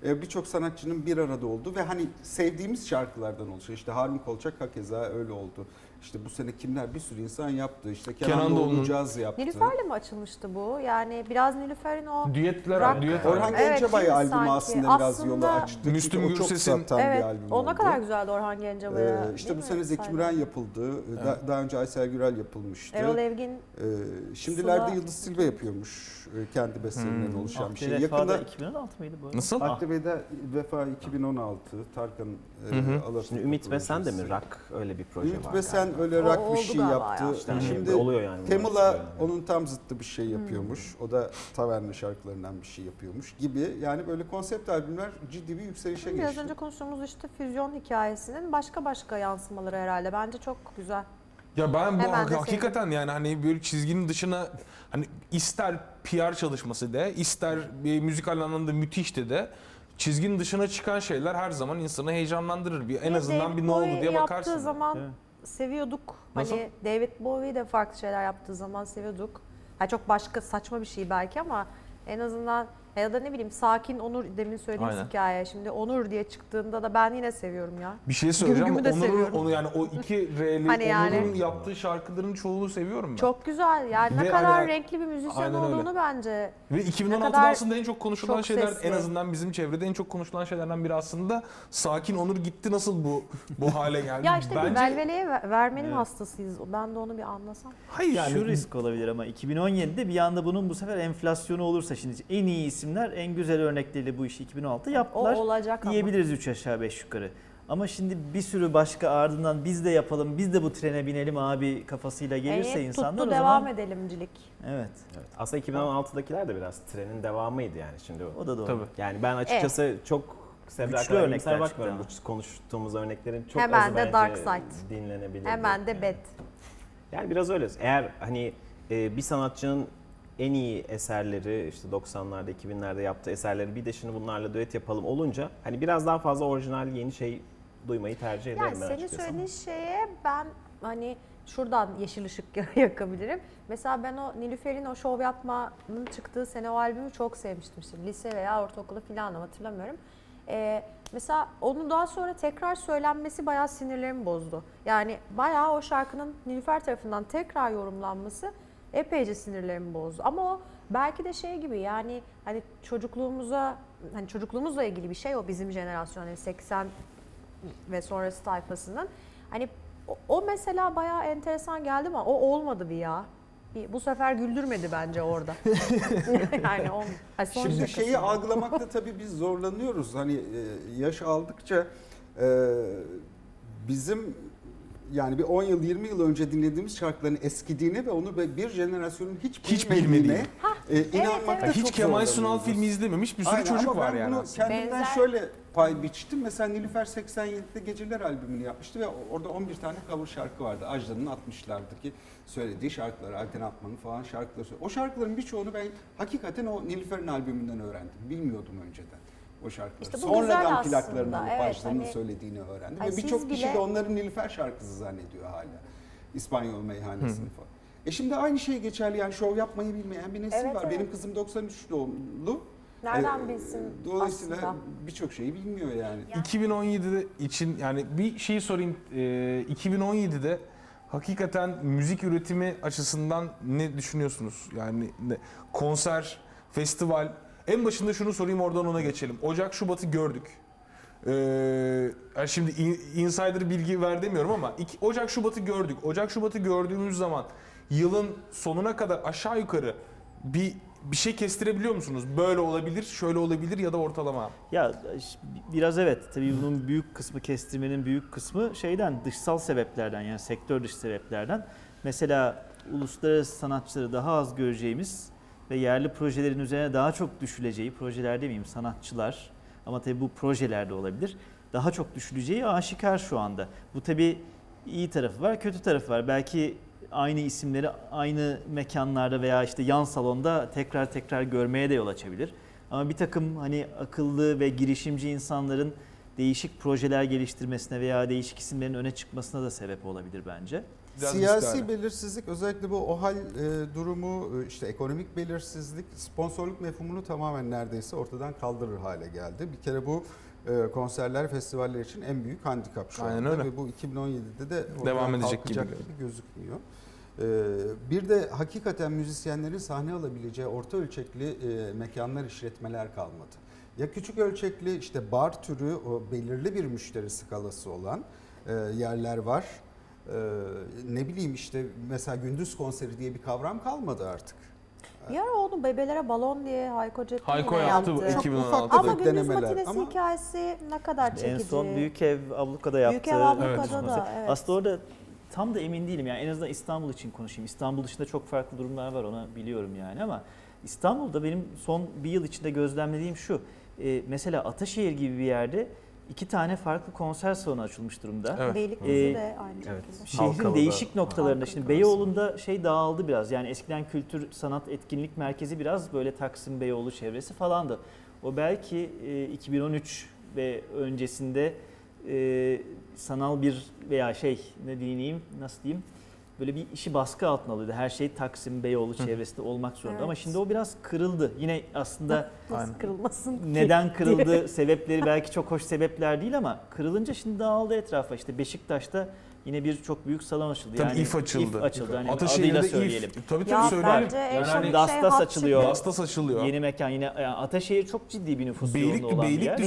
Birçok sanatçının bir arada olduğu ve hani sevdiğimiz şarkılardan oluşuyor. İşte Harun Kolçak hakeza öyle oldu. İşte bu sene kimler, bir sürü insan yaptı. İşte Kenan Doğulu caz yaptı. Nilüfer'le mi açılmıştı bu? Yani biraz Nilüfer'in o düetler, düet Orhan Gencebay albümü aslında biraz yolu açtı. Müslüm Gürses'in evet, bir albümü. O ne kadar güzeldi Orhan Gencebay'ı. İşte bu sene Zeki Müren yapıldı. Evet. Daha önce Aysel Gürel yapılmıştı. Erol Evgin. Şimdilerde Yıldız Silve yapıyormuş. Kendi bestelerinden oluşan bir şey. Yakında 2016 mıydı bu? Nasıl? Akdeve'de Vefa 2016 Tarkan Alasın. Ümit ve sen de mi rock öyle bir proje var? Ümit ve sen öyle rock bir şey yaptı. İşte şimdi oluyor yani. Temula onun tam zıttı bir şey yapıyormuş. O da taverna şarkılarından bir şey yapıyormuş gibi. Yani böyle konsept albümler ciddi bir yükselişe geçti. Biraz önce konuştuğumuz işte füzyon hikayesinin başka yansımaları herhalde. Bence çok güzel. Ya ben bu hakikaten yani hani böyle çizginin dışına hani ister PR çalışması de, ister müzikal anlamda müthiş de çizginin dışına çıkan şeyler her zaman insanı heyecanlandırır. Bir en azından bir ne oldu diye bakarsın. Yaptığı zaman seviyorduk. Nasıl? Hani David Bowie de farklı şeyler yaptığı zaman seviyorduk. Yani çok başka saçma bir şey belki ama en azından ya da ne bileyim Sakin Onur demin söylediğimiz hikaye. Şimdi Onur diye çıktığında da ben yine seviyorum ya. Bir şey söyleyeceğim ama Onur'un yani o iki R'li hani yani, Onur'un yaptığı şarkıların çoğunu seviyorum ben. Çok güzel yani ve ne kadar yani, renkli bir müzisyen olduğunu öyle bence. Ve 2016'da aslında en çok konuşulan çok şeyler sesli. En azından bizim çevrede en çok konuşulan şeylerden biri aslında Sakin Onur gitti nasıl bu hale geldi. Ya işte bence... Velvele'ye vermenin hastasıyız. Ben de onu bir anlasam. Hayır yani şu risk olabilir ama 2017'de bir yanda bunun bu sefer enflasyonu olursa şimdi en iyi isimler en güzel örnekleriyle bu işi 2006'da yaptılar diyebiliriz 3 aşağı 5 yukarı. Ama şimdi bir sürü başka ardından biz de yapalım, biz de bu trene binelim abi kafasıyla gelirse insanlar tuttu, o zaman... devam edelimcilik. Evet. Aslında 2016'dakiler de biraz trenin devamıydı yani şimdi bu. O da doğru. Tabii. Yani ben açıkçası çok... Güçlü örnekler bakmıyorum. Bu konuştuğumuz örneklerin çok azı bence Dark Side dinlenebilir. Hemen de Bad. Yani biraz öyle. Eğer hani bir sanatçının en iyi eserleri işte 90'larda 2000'lerde yaptığı eserleri bir de şimdi bunlarla düet yapalım olunca hani biraz daha fazla orijinal yeni şey duymayı tercih ederim yani ben açıkçası. Senin söylediğin şeye ben hani şuradan yeşil ışık yakabilirim. Mesela ben o Nilüfer'in o şov yapmanın çıktığı sene o albümü çok sevmiştim. Şimdi lise veya ortaokula falan ama hatırlamıyorum. Mesela onu daha sonra tekrar söylenmesi bayağı sinirlerimi bozdu. Yani bayağı o şarkının Nilüfer tarafından tekrar yorumlanması epeyce sinirlerimi bozdu. Ama o belki de şey gibi yani hani çocukluğumuza hani çocukluğumuzla ilgili bir şey o bizim jenerasyon, yani 80 ve sonrası tayfasının. Hani o mesela bayağı enteresan geldi ama o olmadı bir ya. Bu sefer güldürmedi bence orada. Yani şimdi şeyi algılamakta tabii biz zorlanıyoruz. Hani yaş aldıkça bizim yani bir 10 yıl 20 yıl önce dinlediğimiz şarkıların eskidiğini ve onu bir jenerasyonun hiç bilmediğine inanmakta evet. Hiç Kemal Sunal filmi izlememiş bir sürü aynen, çocuk var yani. Kendimden şöyle pay biçtim. Mesela Nilüfer 87'de Geceler albümünü yapmıştı ve orada 11 tane cover şarkı vardı. Ajda'nın 60'lardaki söylediği şarkıları, Alten Altman'ın falan şarkıları. O şarkıların birçoğunu ben hakikaten o Nilüfer'in albümünden öğrendim. Bilmiyordum önceden. O şarkıları. İşte sonradan plaklarını alıp Ajda'nın söylediğini öğrendim. Ve birçok kişi de onların Nilüfer şarkısı zannediyor hala. İspanyol meyhanesini falan. Şimdi aynı şey geçerli yani şov yapmayı bilmeyen bir nesil var. Benim kızım 93 doğumlu. Nereden bilsin? Dolayısıyla birçok şeyi bilmiyor yani. 2017'de için yani bir şeyi sorayım. 2017'de hakikaten müzik üretimi açısından ne düşünüyorsunuz? Yani konser, festival. En başında şunu sorayım, oradan ona geçelim. Ocak, Şubat'ı gördük. Şimdi insider bilgi ver demiyorum ama Ocak, Şubat'ı gördük. Ocak, Şubat'ı gördüğümüz zaman yılın sonuna kadar aşağı yukarı bir şey kestirebiliyor musunuz? Böyle olabilir, şöyle olabilir ya da ortalama. Ya biraz evet. Tabii bunun büyük kısmı, kestirmenin büyük kısmı şeyden, dışsal sebeplerden yani sektör dışı sebeplerden. Mesela uluslararası sanatçıları daha az göreceğimiz ve yerli projelerin üzerine daha çok düşüleceği, projeler demeyeyim sanatçılar ama tabii bu projelerde olabilir. Daha çok düşüleceği aşikar şu anda. Bu tabii iyi tarafı var, kötü tarafı var. Belki aynı isimleri aynı mekanlarda veya işte yan salonda tekrar görmeye de yol açabilir. Ama bir takım hani akıllı ve girişimci insanların değişik projeler geliştirmesine veya değişik isimlerin öne çıkmasına da sebep olabilir bence. Siyasi belirsizlik, özellikle bu OHAL durumu, işte ekonomik belirsizlik, sponsorluk mefhumunu tamamen neredeyse ortadan kaldırır hale geldi. Bir kere bu konserler, festivaller için en büyük handikap şu anda ve bu 2017'de de devam edecek gibi gözükmüyor. Bir de hakikaten müzisyenlerin sahne alabileceği orta ölçekli mekanlar, işletmeler kalmadı. Ya küçük ölçekli işte bar türü, o belirli bir müşteri skalası olan yerler var. Ne bileyim işte mesela gündüz konseri diye bir kavram kalmadı artık. Bir ara oldu bebelere balon diye Hayko Cepkin yaptı. Çok ufak ama Gündüz Matinesi ama hikayesi ne kadar çekici. En son Büyük Ev Abluka'da yaptı. Büyük Ev Abluka'da da evet. Aslında orada tam da emin değilim yani en azından İstanbul için konuşayım. İstanbul dışında çok farklı durumlar var ona biliyorum yani ama İstanbul'da benim son bir yıl içinde gözlemlediğim şu. Mesela Ataşehir gibi bir yerde 2 tane farklı konser salonu açılmış durumda. Evet. Beylikdüzü de aynı şekilde. Şehrin Halkalı'da, değişik noktalarında. Halkalı. Şimdi Beyoğlu'nda şey dağıldı biraz. Yani eskiden kültür, sanat, etkinlik merkezi biraz böyle Taksim, Beyoğlu çevresi falandı. O belki 2013 ve öncesinde sanal bir veya şey ne diyeyim, nasıl diyeyim? Böyle bir işi baskı altına alıyordu. Her şey Taksim, Beyoğlu çevresinde olmak zorunda. Evet. Ama şimdi o biraz kırıldı. Yine aslında kırılmasın neden kırıldı sebepleri belki çok hoş sebepler değil ama kırılınca şimdi dağıldı etrafa. İşte Beşiktaş'ta yine bir çok büyük salon açıldı. Tabii yani İF açıldı. Yani adıyla söyleyelim. Tabii söyleyelim. Yani Dastas açılıyor. Dastas açılıyor. Yeni mekan yine yani Ataşehir çok ciddi bir nüfus yoğunluğu olan bir yer.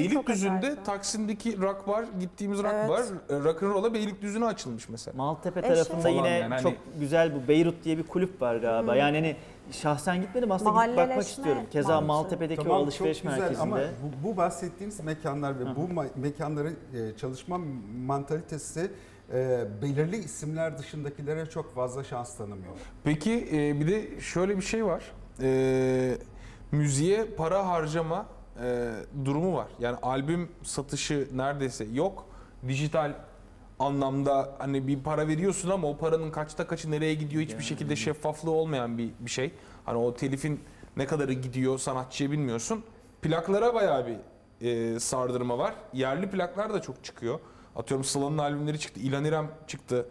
Beylikdüzü'nde Taksim'deki rock bar, gittiğimiz rock bar, rock'n'roll'a Beylikdüzü'ne açılmış mesela. Maltepe tarafında yine yani çok güzel bu Beyrut diye bir kulüp var galiba. Yani hani şahsen gitmedim aslında gidip bakmak istiyorum. Keza Maltepe'deki o alışveriş merkezinde. Ama bu bahsettiğimiz mekanlar ve bu mekanların çalışma mantalitesi belirli isimler dışındakilere çok fazla şans tanımıyor. Peki bir de şöyle bir şey var. Müziğe para harcama durumu var. Yani albüm satışı neredeyse yok. Dijital anlamda hani bir para veriyorsun ama o paranın kaçta kaçı nereye gidiyor hiçbir şekilde şeffaflığı olmayan bir şey. Hani o telifin ne kadarı gidiyor sanatçıya bilmiyorsun. Plaklara bayağı bir sardırma var. Yerli plaklar da çok çıkıyor. Atıyorum Sıla'nın albümleri çıktı, İlhan İrem çıktı,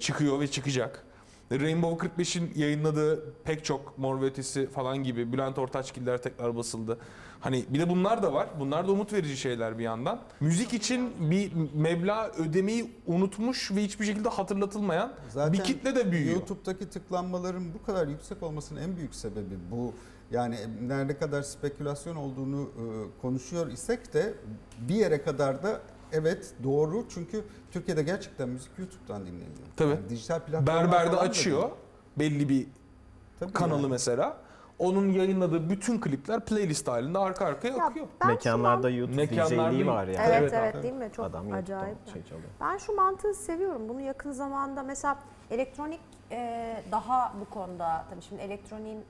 çıkıyor ve çıkacak. Rainbow 45'in yayınladığı pek çok Mor ve Ötesi falan gibi, Bülent Ortaçgiller tekrar basıldı. Hani bir de bunlar da var, bunlar da umut verici şeyler bir yandan. Müzik için bir meblağ ödemeyi unutmuş ve hiçbir şekilde hatırlatılmayan zaten bir kitle de büyüyor. YouTube'daki tıklanmaların bu kadar yüksek olmasının en büyük sebebi bu Yani nerede kadar spekülasyon olduğunu konuşuyor isek de bir yere kadar da evet doğru, çünkü Türkiye'de gerçekten müzik YouTube'dan dinleniyor. Tabii. Yani dijital platformlar berberde açıyor dedi, belli bir tabii kanalı yani mesela. Onun yayınladığı bütün klipler playlist halinde arka arkaya akıyor. Mekanlarda YouTube DJ'liği var yani. Evet evet, değil mi? Çok adam acayip. Şey, ben şu mantığı seviyorum. Bunu yakın zamanda mesela elektronik daha bu konuda, tabii şimdi elektroniğin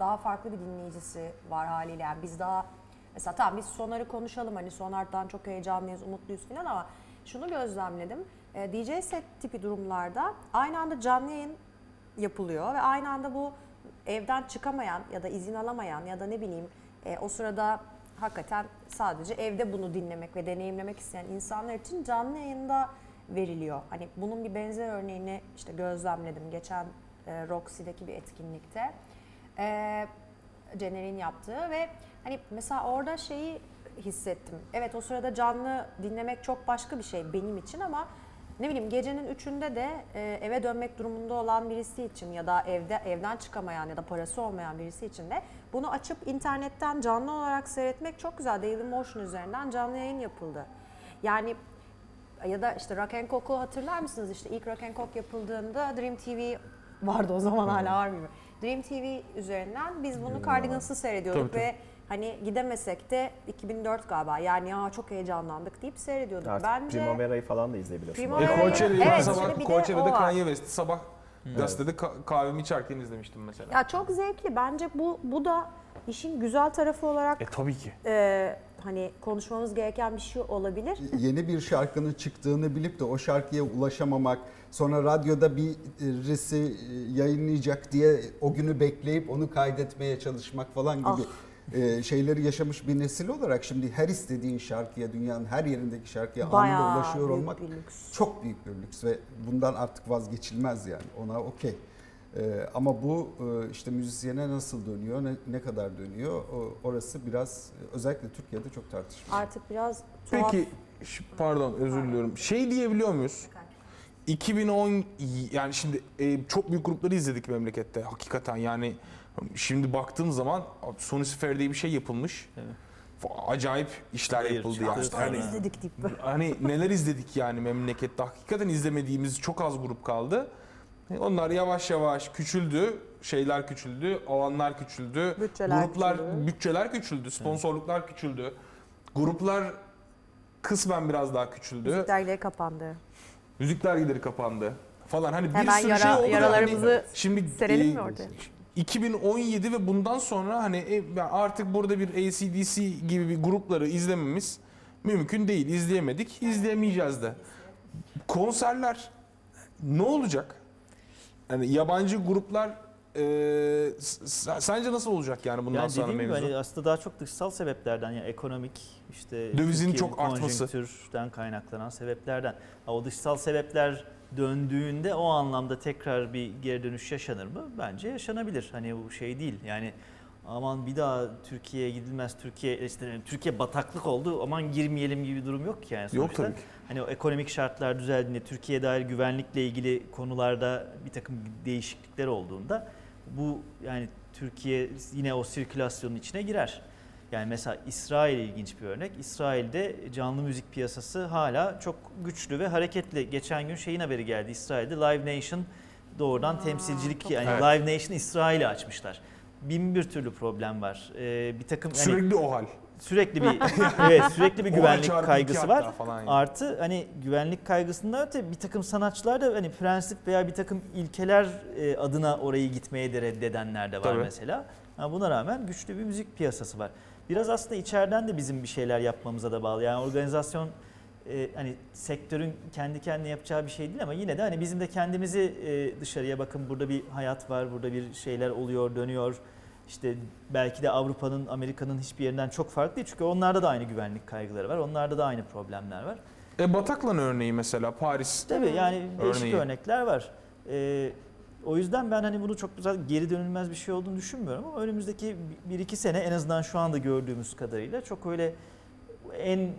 daha farklı bir dinleyicisi var haliyle. Yani biz daha mesela tamam biz Sonar'ı konuşalım, hani Sonar'dan çok heyecanlıyız, umutluyuz falan, ama şunu gözlemledim. DJ set tipi durumlarda aynı anda canlı yayın yapılıyor ve aynı anda bu evden çıkamayan ya da izin alamayan ya da ne bileyim o sırada hakikaten sadece evde bunu dinlemek ve deneyimlemek isteyen insanlar için canlı yayında veriliyor. Hani bunun bir benzer örneğini işte gözlemledim geçen Roxy'deki bir etkinlikte. Cener'in yaptığı ve hani mesela orada şeyi hissettim. Evet, o sırada canlı dinlemek çok başka bir şey benim için, ama ne bileyim gecenin 3'ünde de eve dönmek durumunda olan birisi için ya da evden çıkamayan ya da parası olmayan birisi için de bunu açıp internetten canlı olarak seyretmek çok güzel. Daily Motion üzerinden canlı yayın yapıldı. Yani ya da işte Rock & Coke'u hatırlar mısınız? İşte ilk Rock & Coke yapıldığında Dream TV vardı, o zaman hala var mı? Dream TV üzerinden biz bunu Cardigans'ı seyrediyorduk ve hani gidemesek de 2004 galiba, yani ya çok heyecanlandık deyip seyrediyorduk. Artık bence Primavera'yı falan da izleyebiliyorsun. Coachella'yı ben sabah, Coachella'da Kanye West'i sabah gazetede kahvemi içerken izlemiştim mesela. Ya çok zevkli. Bence bu da işin güzel tarafı olarak tabii ki hani konuşmamız gereken bir şey olabilir. Yeni bir şarkının çıktığını bilip de o şarkıya ulaşamamak, sonra radyoda birisi yayınlayacak diye o günü bekleyip onu kaydetmeye çalışmak falan gibi şeyleri yaşamış bir nesil olarak şimdi her istediğin şarkıya, dünyanın her yerindeki şarkıya anında ulaşıyor olmak çok büyük bir lüks ve bundan artık vazgeçilmez yani, ona okey. Ama bu işte müzisyene nasıl dönüyor, ne kadar dönüyor, orası biraz özellikle Türkiye'de çok tartışılıyor. Artık biraz tuhaf. Peki, pardon özür diliyorum. Şey diyebiliyor muyuz? 2010 yani şimdi çok büyük grupları izledik memlekette hakikaten, yani şimdi baktığım zaman Sonisi Fair diye bir şey yapılmış. Evet. Acayip işler yapıldı yani. Yani izledik deyip. Hani neler izledik yani memlekette, hakikaten izlemediğimiz çok az grup kaldı. Onlar yavaş yavaş küçüldü, şeyler küçüldü, alanlar küçüldü, bütçeler küçüldü, sponsorluklar küçüldü, gruplar kısmen biraz daha küçüldü. Müzik dergileri kapandı. Müzik dergileri kapandı falan, hani hemen bir sürü şey oldu. Yaralarımızı hani şimdi serelim mi orada? 2017 ve bundan sonra hani artık burada bir AC/DC gibi bir grupları izlememiz mümkün değil, izleyemedik, izleyemeyeceğiz de. Konserler ne olacak? Yani yabancı gruplar sence nasıl olacak yani bundan yani sonra mevzu? Yani aslında daha çok dışsal sebeplerden, yani ekonomik, işte dövizin çok artması, konjonktürden kaynaklanan sebeplerden. O dışsal sebepler döndüğünde o anlamda tekrar bir geri dönüş yaşanır mı? Bence yaşanabilir. Hani bu şey değil yani, aman bir daha Türkiye'ye gidilmez, Türkiye bataklık oldu, aman girmeyelim gibi bir durum yok ki yani sonuçta. Yok tabii ki. Hani o ekonomik şartlar düzeldiğinde, Türkiye'ye dair güvenlikle ilgili konularda bir takım değişiklikler olduğunda bu yani Türkiye yine o sirkülasyonun içine girer. Yani mesela İsrail ilginç bir örnek. İsrail'de canlı müzik piyasası hala çok güçlü ve hareketli. Geçen gün şeyin haberi geldi, İsrail'de Live Nation doğrudan temsilcilik, yani evet. Live Nation İsrail'i açmışlar. Bin bir türlü problem var. Bir takım sürekli hani, o hal. Sürekli bir sürekli bir güvenlik kaygısı var. Yani. Artı hani güvenlik kaygısından öte bir takım sanatçılar da hani prensip veya bir takım ilkeler adına orayı gitmeye de reddedenler de var tabii mesela. Yani buna rağmen güçlü bir müzik piyasası var. Biraz aslında içeriden de bizim bir şeyler yapmamıza da bağlı. Yani organizasyon hani sektörün kendi kendine yapacağı bir şey değil, ama yine de hani bizim de kendimizi dışarıya bakın, burada bir hayat var, burada bir şeyler oluyor, dönüyor. İşte belki de Avrupa'nın, Amerika'nın hiçbir yerinden çok farklı değil. Çünkü onlarda da aynı güvenlik kaygıları var. Onlarda da aynı problemler var. Bataklan örneği mesela, Paris. Tabii yani değişik örnekler var. O yüzden ben hani bunu çok geri dönülmez bir şey olduğunu düşünmüyorum. Ama önümüzdeki 1-2 sene en azından şu anda gördüğümüz kadarıyla çok öyle en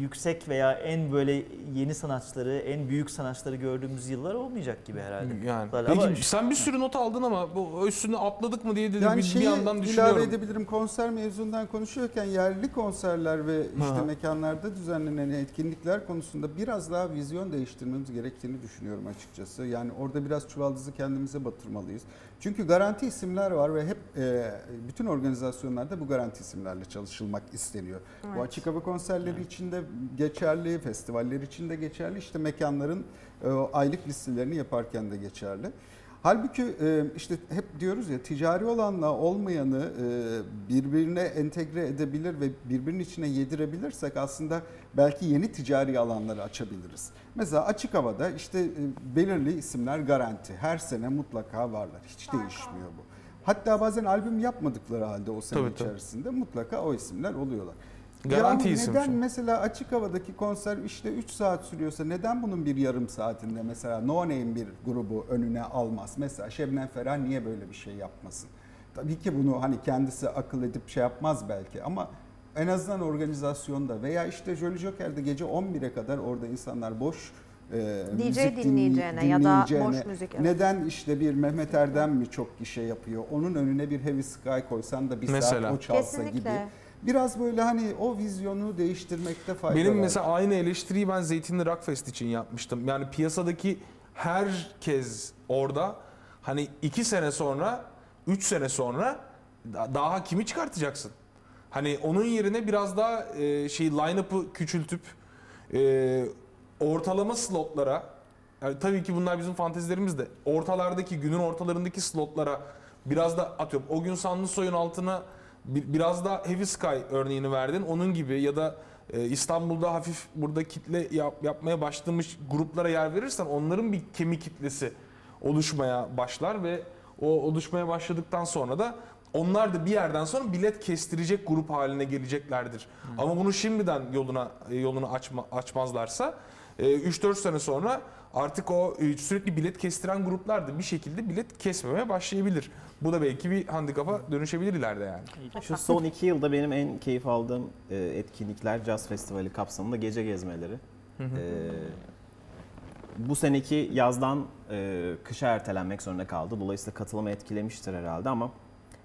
yüksek veya en böyle yeni sanatçıları, en büyük sanatçıları gördüğümüz yıllar olmayacak gibi herhalde. Yani. Peki, sen bir sürü not aldın ama bu üstüne atladık mı diye dedim, yani bir yandan düşünüyorum. İlave edebilirim, konser mevzundan konuşuyorken yerli konserler ve işte mekanlarda düzenlenen etkinlikler konusunda biraz daha vizyon değiştirmemiz gerektiğini düşünüyorum açıkçası. Yani orada biraz çuvaldızı kendimize batırmalıyız. Çünkü garanti isimler var ve hep bütün organizasyonlarda bu garanti isimlerle çalışılmak isteniyor. Evet. Bu açık hava konserleri için de geçerli, festivaller için de geçerli, işte mekanların aylık listelerini yaparken de geçerli. Halbuki işte hep diyoruz ya, ticari olanla olmayanı birbirine entegre edebilir ve birbirinin içine yedirebilirsek aslında belki yeni ticari alanları açabiliriz. Mesela açık havada işte belirli isimler garanti. Her sene mutlaka varlar. Hiç değişmiyor bu. Hatta bazen albüm yapmadıkları halde o sene içerisinde mutlaka o isimler oluyorlar. Garanti isim. Neden mesela açık havadaki konser işte 3 saat sürüyorsa neden bunun bir yarım saatinde mesela No Name bir grubu önüne almaz? Mesela Şebnem Ferah niye böyle bir şey yapmasın? Tabii ki bunu hani kendisi akıl edip şey yapmaz belki ama en azından organizasyonda veya işte Jolly Joker'de gece 11'e kadar orada insanlar boş müzik dinleyeceğine ya da boş müzik. Neden işte bir Mehmet Erdem mi çok gişe yapıyor? Onun önüne bir Heavy Sky koysan da bir mesela, saat o çalsa gibi. Biraz böyle hani o vizyonu değiştirmekte fayda var. Benim mesela aynı eleştiriyi ben Zeytinli Rock Fest için yapmıştım. Yani piyasadaki herkes orada hani 2 sene sonra, 3 sene sonra daha kimi çıkartacaksın? Hani onun yerine biraz daha line-up'ı küçültüp ortalama slotlara, yani tabii ki bunlar bizim fantezilerimiz de, ortalardaki, günün ortalarındaki slotlara biraz da atıyorum. O gün Sanlısoy'un altına biraz da Heavy Sky örneğini verdin. Onun gibi ya da İstanbul'da hafif burada kitle yapmaya başlamış gruplara yer verirsen onların bir kemik kitlesi oluşmaya başlar ve o oluşmaya başladıktan sonra da onlar da bir yerden sonra bilet kestirecek grup haline geleceklerdir. Hmm. Ama bunu şimdiden yolunu açmazlarsa 3-4 sene sonra artık o sürekli bilet kestiren gruplar da bir şekilde bilet kesmemeye başlayabilir. Bu da belki bir handikapa dönüşebilir ileride yani. Şu son 2 yılda benim en keyif aldığım etkinlikler Caz Festivali kapsamında gece gezmeleri. Bu seneki yazdan kışa ertelenmek zorunda kaldı. Dolayısıyla katılımı etkilemiştir herhalde ama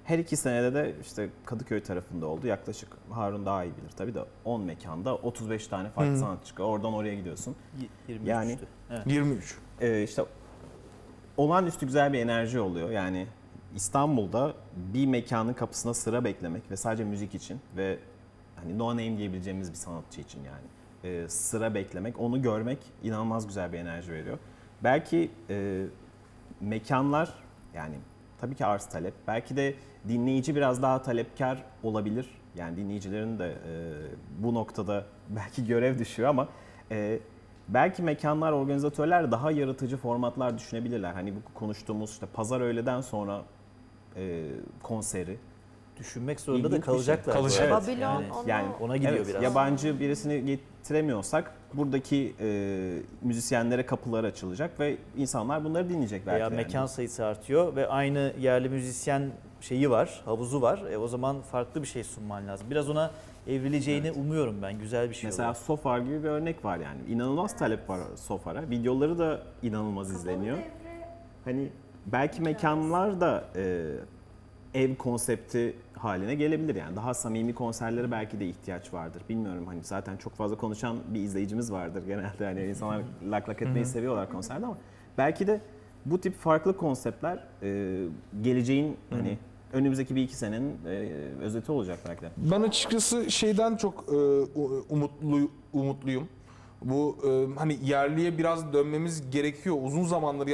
her 2 senede de işte Kadıköy tarafında oldu. Yaklaşık, Harun daha iyi bilir tabii de, 10 mekanda 35 tane farklı sanatçı çıkıyor. Oradan oraya gidiyorsun. 23. Yani, evet. 23. İşte olağanüstü güzel bir enerji oluyor. Yani İstanbul'da bir mekanın kapısına sıra beklemek ve sadece müzik için ve hani no name diyebileceğimiz bir sanatçı için yani sıra beklemek, onu görmek inanılmaz güzel bir enerji veriyor. Belki mekanlar yani tabii ki arz talep. Belki de dinleyici biraz daha talepkar olabilir. Yani dinleyicilerin de bu noktada belki görev düşüyor ama belki mekanlar, organizatörler daha yaratıcı formatlar düşünebilirler. Hani bu konuştuğumuz işte pazar öğleden sonra konseri. Düşünmek zorunda da kalacaklar. Kalacak. Evet. Babylon, yani ona gidiyor biraz. Yabancı birisini getiremiyorsak buradaki müzisyenlere kapılar açılacak ve insanlar bunları dinleyecek belki. Veya yani mekan sayısı artıyor ve aynı yerli müzisyen şeyi var, havuzu var. O zaman farklı bir şey sunman lazım. Biraz ona evrileceğini umuyorum ben. Güzel bir şey mesela olur. Sofar gibi bir örnek var yani. İnanılmaz talep var Sofar'a. Videoları da inanılmaz izleniyor. Hani belki mekanlar da ev konsepti haline gelebilir yani. Daha samimi konserlere belki de ihtiyaç vardır. Bilmiyorum, hani zaten çok fazla konuşan bir izleyicimiz vardır genelde. Yani insanlar lak lak etmeyi seviyorlar konserde ama belki de bu tip farklı konseptler geleceğin hani önümüzdeki bir 2 senenin özeti olacak belki de. Ben açıkçası şeyden çok umutluyum. Bu hani yerliye biraz dönmemiz gerekiyor. Uzun zamandır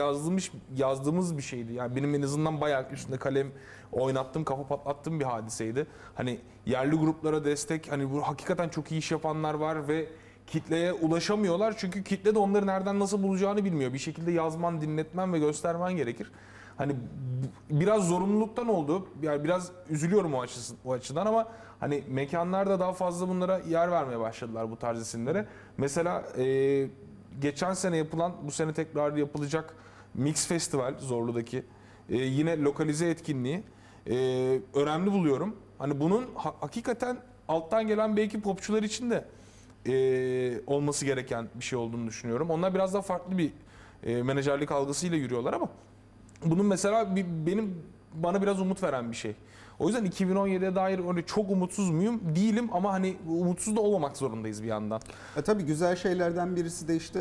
yazdığımız bir şeydi. Yani benim en azından bayağı üstünde kalem oynattım, kafa patlattığım bir hadiseydi. Hani yerli gruplara destek, hani bu hakikaten çok iyi iş yapanlar var ve kitleye ulaşamıyorlar. Çünkü kitle de onları nereden nasıl bulacağını bilmiyor. Bir şekilde yazman, dinletmen ve göstermen gerekir. Hani biraz zorunluluktan oldu. Yani biraz üzülüyorum o açıdan ama hani mekanlarda daha fazla bunlara yer vermeye başladılar, bu tarz isimlere. Mesela geçen sene yapılan, bu sene tekrar yapılacak Mix Festival Zorlu'daki yine lokalize etkinliği önemli buluyorum. Hani bunun hakikaten alttan gelen belki popçular için de olması gereken bir şey olduğunu düşünüyorum. Onlar biraz daha farklı bir menajerlik algısıyla yürüyorlar ama bunun mesela bana biraz umut veren bir şey. O yüzden 2017'ye dair öyle çok umutsuz muyum? Değilim ama hani umutsuz da olmamak zorundayız bir yandan. Tabii güzel şeylerden birisi de işte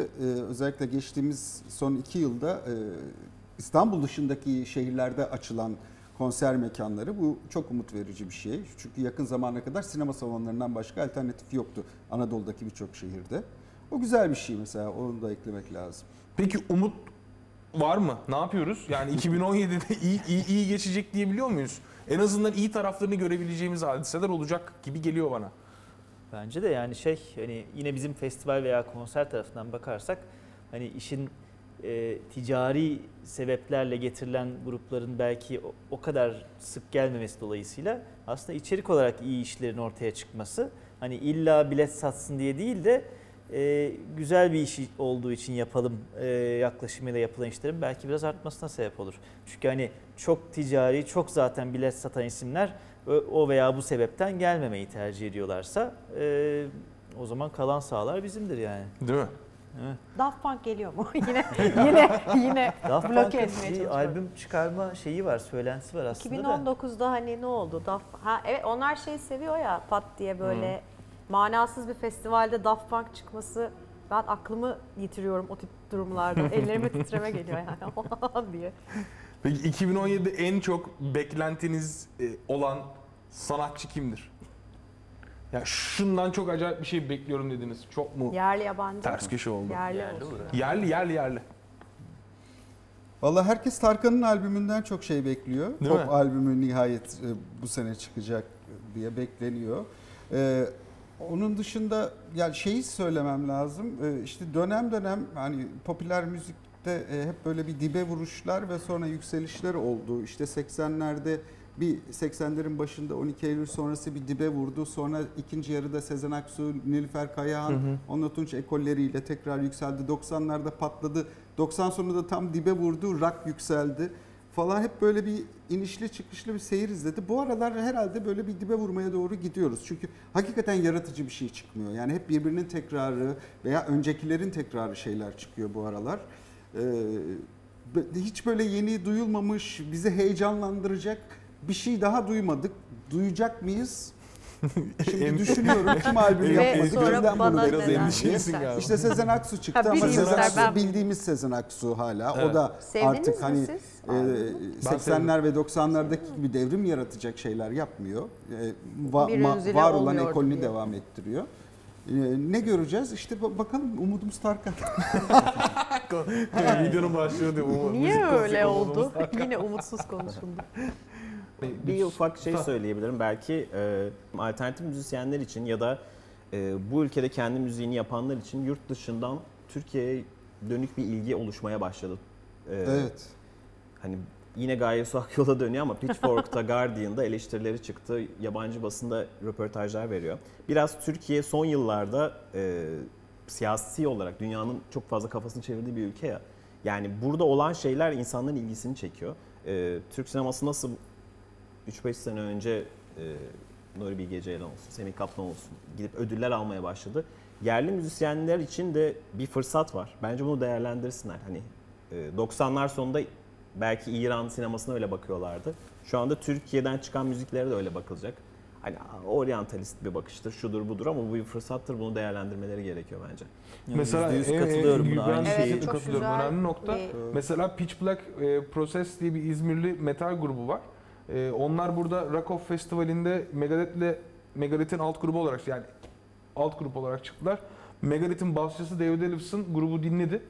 özellikle geçtiğimiz son 2 yılda İstanbul dışındaki şehirlerde açılan konser mekanları, bu çok umut verici bir şey. Çünkü yakın zamana kadar sinema salonlarından başka alternatif yoktu Anadolu'daki birçok şehirde. O güzel bir şey mesela, onu da eklemek lazım. Peki umut var mı? Ne yapıyoruz? Yani 2017'de iyi geçecek diyebiliyor muyuz? En azından iyi taraflarını görebileceğimiz hadiseler olacak gibi geliyor bana. Bence de yani hani yine bizim festival veya konser tarafından bakarsak hani işin ticari sebeplerle getirilen grupların belki o kadar sık gelmemesi dolayısıyla aslında içerik olarak iyi işlerin ortaya çıkması, hani illa bilet satsın diye değil de güzel bir iş olduğu için yapalım yaklaşımıyla yapılan işlerin belki biraz artmasına sebep olur. Çünkü hani çok ticari, çok zaten bilet satan isimler o veya bu sebepten gelmemeyi tercih ediyorlarsa o zaman kalan sahalar bizimdir yani. Değil mi? Evet. Daft Punk geliyor mu? yine bloke etmeye çalışıyorum. Albüm çıkarma şeyi var, söylentisi var aslında. 2019'da da. Hani ne oldu? Evet, onlar şeyi seviyor ya, pat diye böyle manasız bir festivalde Daft Punk çıkması, ben aklımı yitiriyorum o tip durumlarda. Ellerime titreme geliyor yani diye. Peki 2017'de en çok beklentiniz olan sanatçı kimdir? Ya şundan çok acayip bir şey bekliyorum dediniz. Çok mu? Yerli yabancı. Ters köşe oldu. Yerli. Vallahi herkes Tarkan'ın albümünden çok şey bekliyor. Değil Pop mi? Albümü nihayet bu sene çıkacak diye bekleniyor. Onun dışında yani şeyi söylemem lazım. İşte dönem dönem hani popüler müzikte hep böyle bir dibe vuruşlar ve sonra yükselişler oldu. İşte 80'lerde bir 80'lerin başında 12 Eylül sonrası bir dibe vurdu. Sonra ikinci yarıda Sezen Aksu, Nilüfer Kayahan, Onur Tunç ekolleriyle tekrar yükseldi. 90'larda patladı. 90 sonunda tam dibe vurdu. Rock yükseldi falan. Hep böyle bir inişli çıkışlı bir seyir izledi. Bu aralar herhalde böyle bir dibe vurmaya doğru gidiyoruz. Çünkü hakikaten yaratıcı bir şey çıkmıyor. Yani hep birbirinin tekrarı veya öncekilerin tekrarı şeyler çıkıyor bu aralar. Hiç böyle yeni duyulmamış, bizi heyecanlandıracak bir şey daha duymadık. Duyacak mıyız? Şimdi düşünüyorum, kim albümü yapmadık. Önden bunu biraz endişelisin galiba. İşte Sezen Aksu çıktı ama Sezen Aksu bildiğimiz Sezen Aksu hala. Evet. O da sevdiniz artık hani 80'ler ve 90'lardaki gibi devrim yaratacak şeyler yapmıyor. Var olan ekolünü devam ettiriyor. Ne göreceğiz? İşte bakalım, umudumuz Tarkan. Videonun başlığı diyor. Niye öyle oldu? Yine umutsuz konuşuldu. Bir ufak şey söyleyebilirim. Belki alternatif müzisyenler için ya da bu ülkede kendi müziğini yapanlar için yurt dışından Türkiye'ye dönük bir ilgi oluşmaya başladı. Evet. Hani yine Gaye Su Akyol'a dönüyor ama Pitchfork'ta, Guardian'da eleştirileri çıktı. Yabancı basında röportajlar veriyor. Biraz Türkiye son yıllarda siyasi olarak dünyanın çok fazla kafasını çevirdiği bir ülke ya. Yani burada olan şeyler insanların ilgisini çekiyor. Türk sineması nasıl 3-5 sene önce Nuri Bilge Ceylan olsun, Semih Kaplan olsun gidip ödüller almaya başladı. Yerli müzisyenler için de bir fırsat var. Bence bunu değerlendirsinler. Hani 90'lar sonunda belki İran sinemasına öyle bakıyorlardı. Şu anda Türkiye'den çıkan müziklere de öyle bakılacak. Hani oryantalist bir bakıştır, şudur budur ama bu bir fırsattır. Bunu değerlendirmeleri gerekiyor bence. Yani mesela katılıyorum buna. Evet, katılıyorum. Önemli nokta. Mesela Pitch Black Process diye bir İzmirli metal grubu var. Onlar burada Rock of Festivali'nde Megadeth'in alt grup olarak çıktılar. Megadeth'in basçısı David Ellefson grubu dinledi.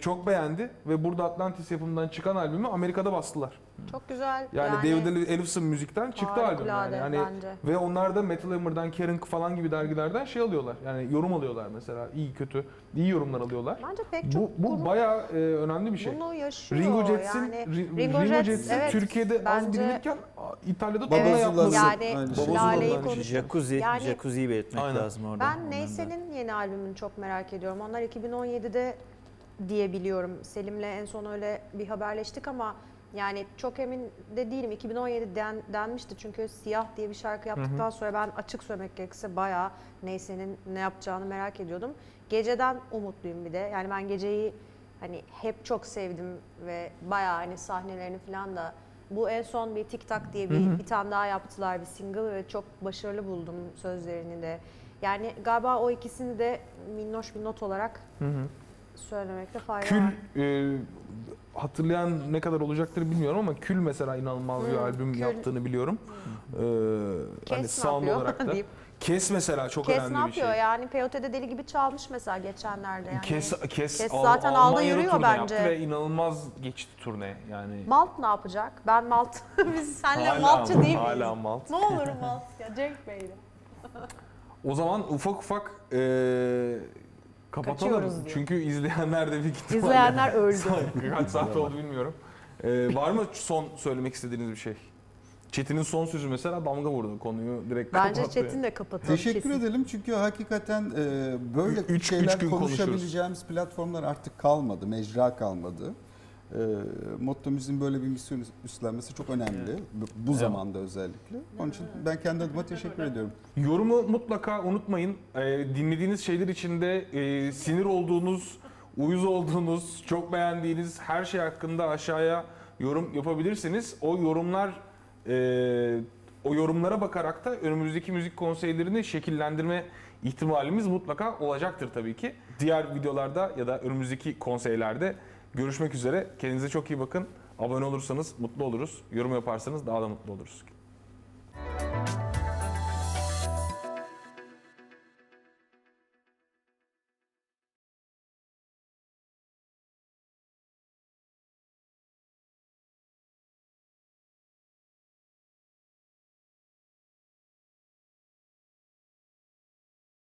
Çok beğendi ve burada Atlantis yapımından çıkan albümü Amerika'da bastılar. Çok güzel. Yani David Ellefson müzikten çıktı albüm. Yani ve onlar da Metal Hammer'dan, Kerrang! Falan gibi dergilerden şey alıyorlar. Yani yorum alıyorlar mesela. İyi kötü, iyi yorumlar alıyorlar. Bence pek çok bu bayağı önemli bir şey. Bunu yaşıyor. Ringo Jets'in evet, Türkiye'de az bilinirken İtalya'da Babazula yapması. Yani Lale'yi konuşuyor. Jacuzzi'yi belirtmek lazım orada. Ben Neyse'nin yeni albümünü çok merak ediyorum. Onlar 2017'de diyebiliyorum. Selim'le en son öyle bir haberleştik ama Yani çok emin de değilim. 2017 denmişti çünkü Siyah diye bir şarkı yaptıktan sonra ben açık söylemek gerekirse bayağı Neyse'nin ne yapacağını merak ediyordum. Geceden umutluyum bir de. Yani ben Gece'yi hani hep çok sevdim ve bayağı hani sahnelerini falan da. Bu en son bir TikTok diye bir tane daha yaptılar, bir single, ve çok başarılı buldum sözlerini de. Yani galiba o ikisini de minnoş bir not olarak söylemekte fayda var. Kül, hatırlayan ne kadar olacaktır bilmiyorum ama Kül mesela inanılmaz bir albüm yaptığını biliyorum. Kes hani sound olarak da. Kes mesela çok önemli bir şey. Kes ne yapıyor yani, Peyote'de deli gibi çalmış mesela geçenlerde. Yani. Kes zaten alda yürüyor bence. Ve inanılmaz geçti turne yani. Malt ne yapacak? Ben Malt, biz seninle Maltçı değil miyiz? Hala Malt. Ne olur Malt ya, Cenk Bey'le. O zaman ufak ufak kapatalım çünkü izleyenler de bir gitti. İzleyenler öldü. Kaç saat oldu bilmiyorum. Var mı son söylemek istediğiniz bir şey? Çetin'in son sözü mesela damga vurdu konuyu direkt. Bence kapattı. Çetin de kapatalım. Teşekkür edelim çünkü hakikaten böyle şeyler konuşabileceğimiz platformlar artık kalmadı, mecra kalmadı. Motto Müzik'in böyle bir misyon üstlenmesi çok önemli. Bu zamanda özellikle. Onun için ben kendi adıma teşekkür ediyorum. Yorumu mutlaka unutmayın. Dinlediğiniz şeyler içinde sinir olduğunuz, uyuz olduğunuz, çok beğendiğiniz her şey hakkında aşağıya yorum yapabilirsiniz. O yorumlara bakarak da önümüzdeki müzik konseylerini şekillendirme ihtimalimiz mutlaka olacaktır tabii ki. Diğer videolarda ya da önümüzdeki konseylerde görüşmek üzere. Kendinize çok iyi bakın. Abone olursanız mutlu oluruz. Yorum yaparsanız daha da mutlu oluruz.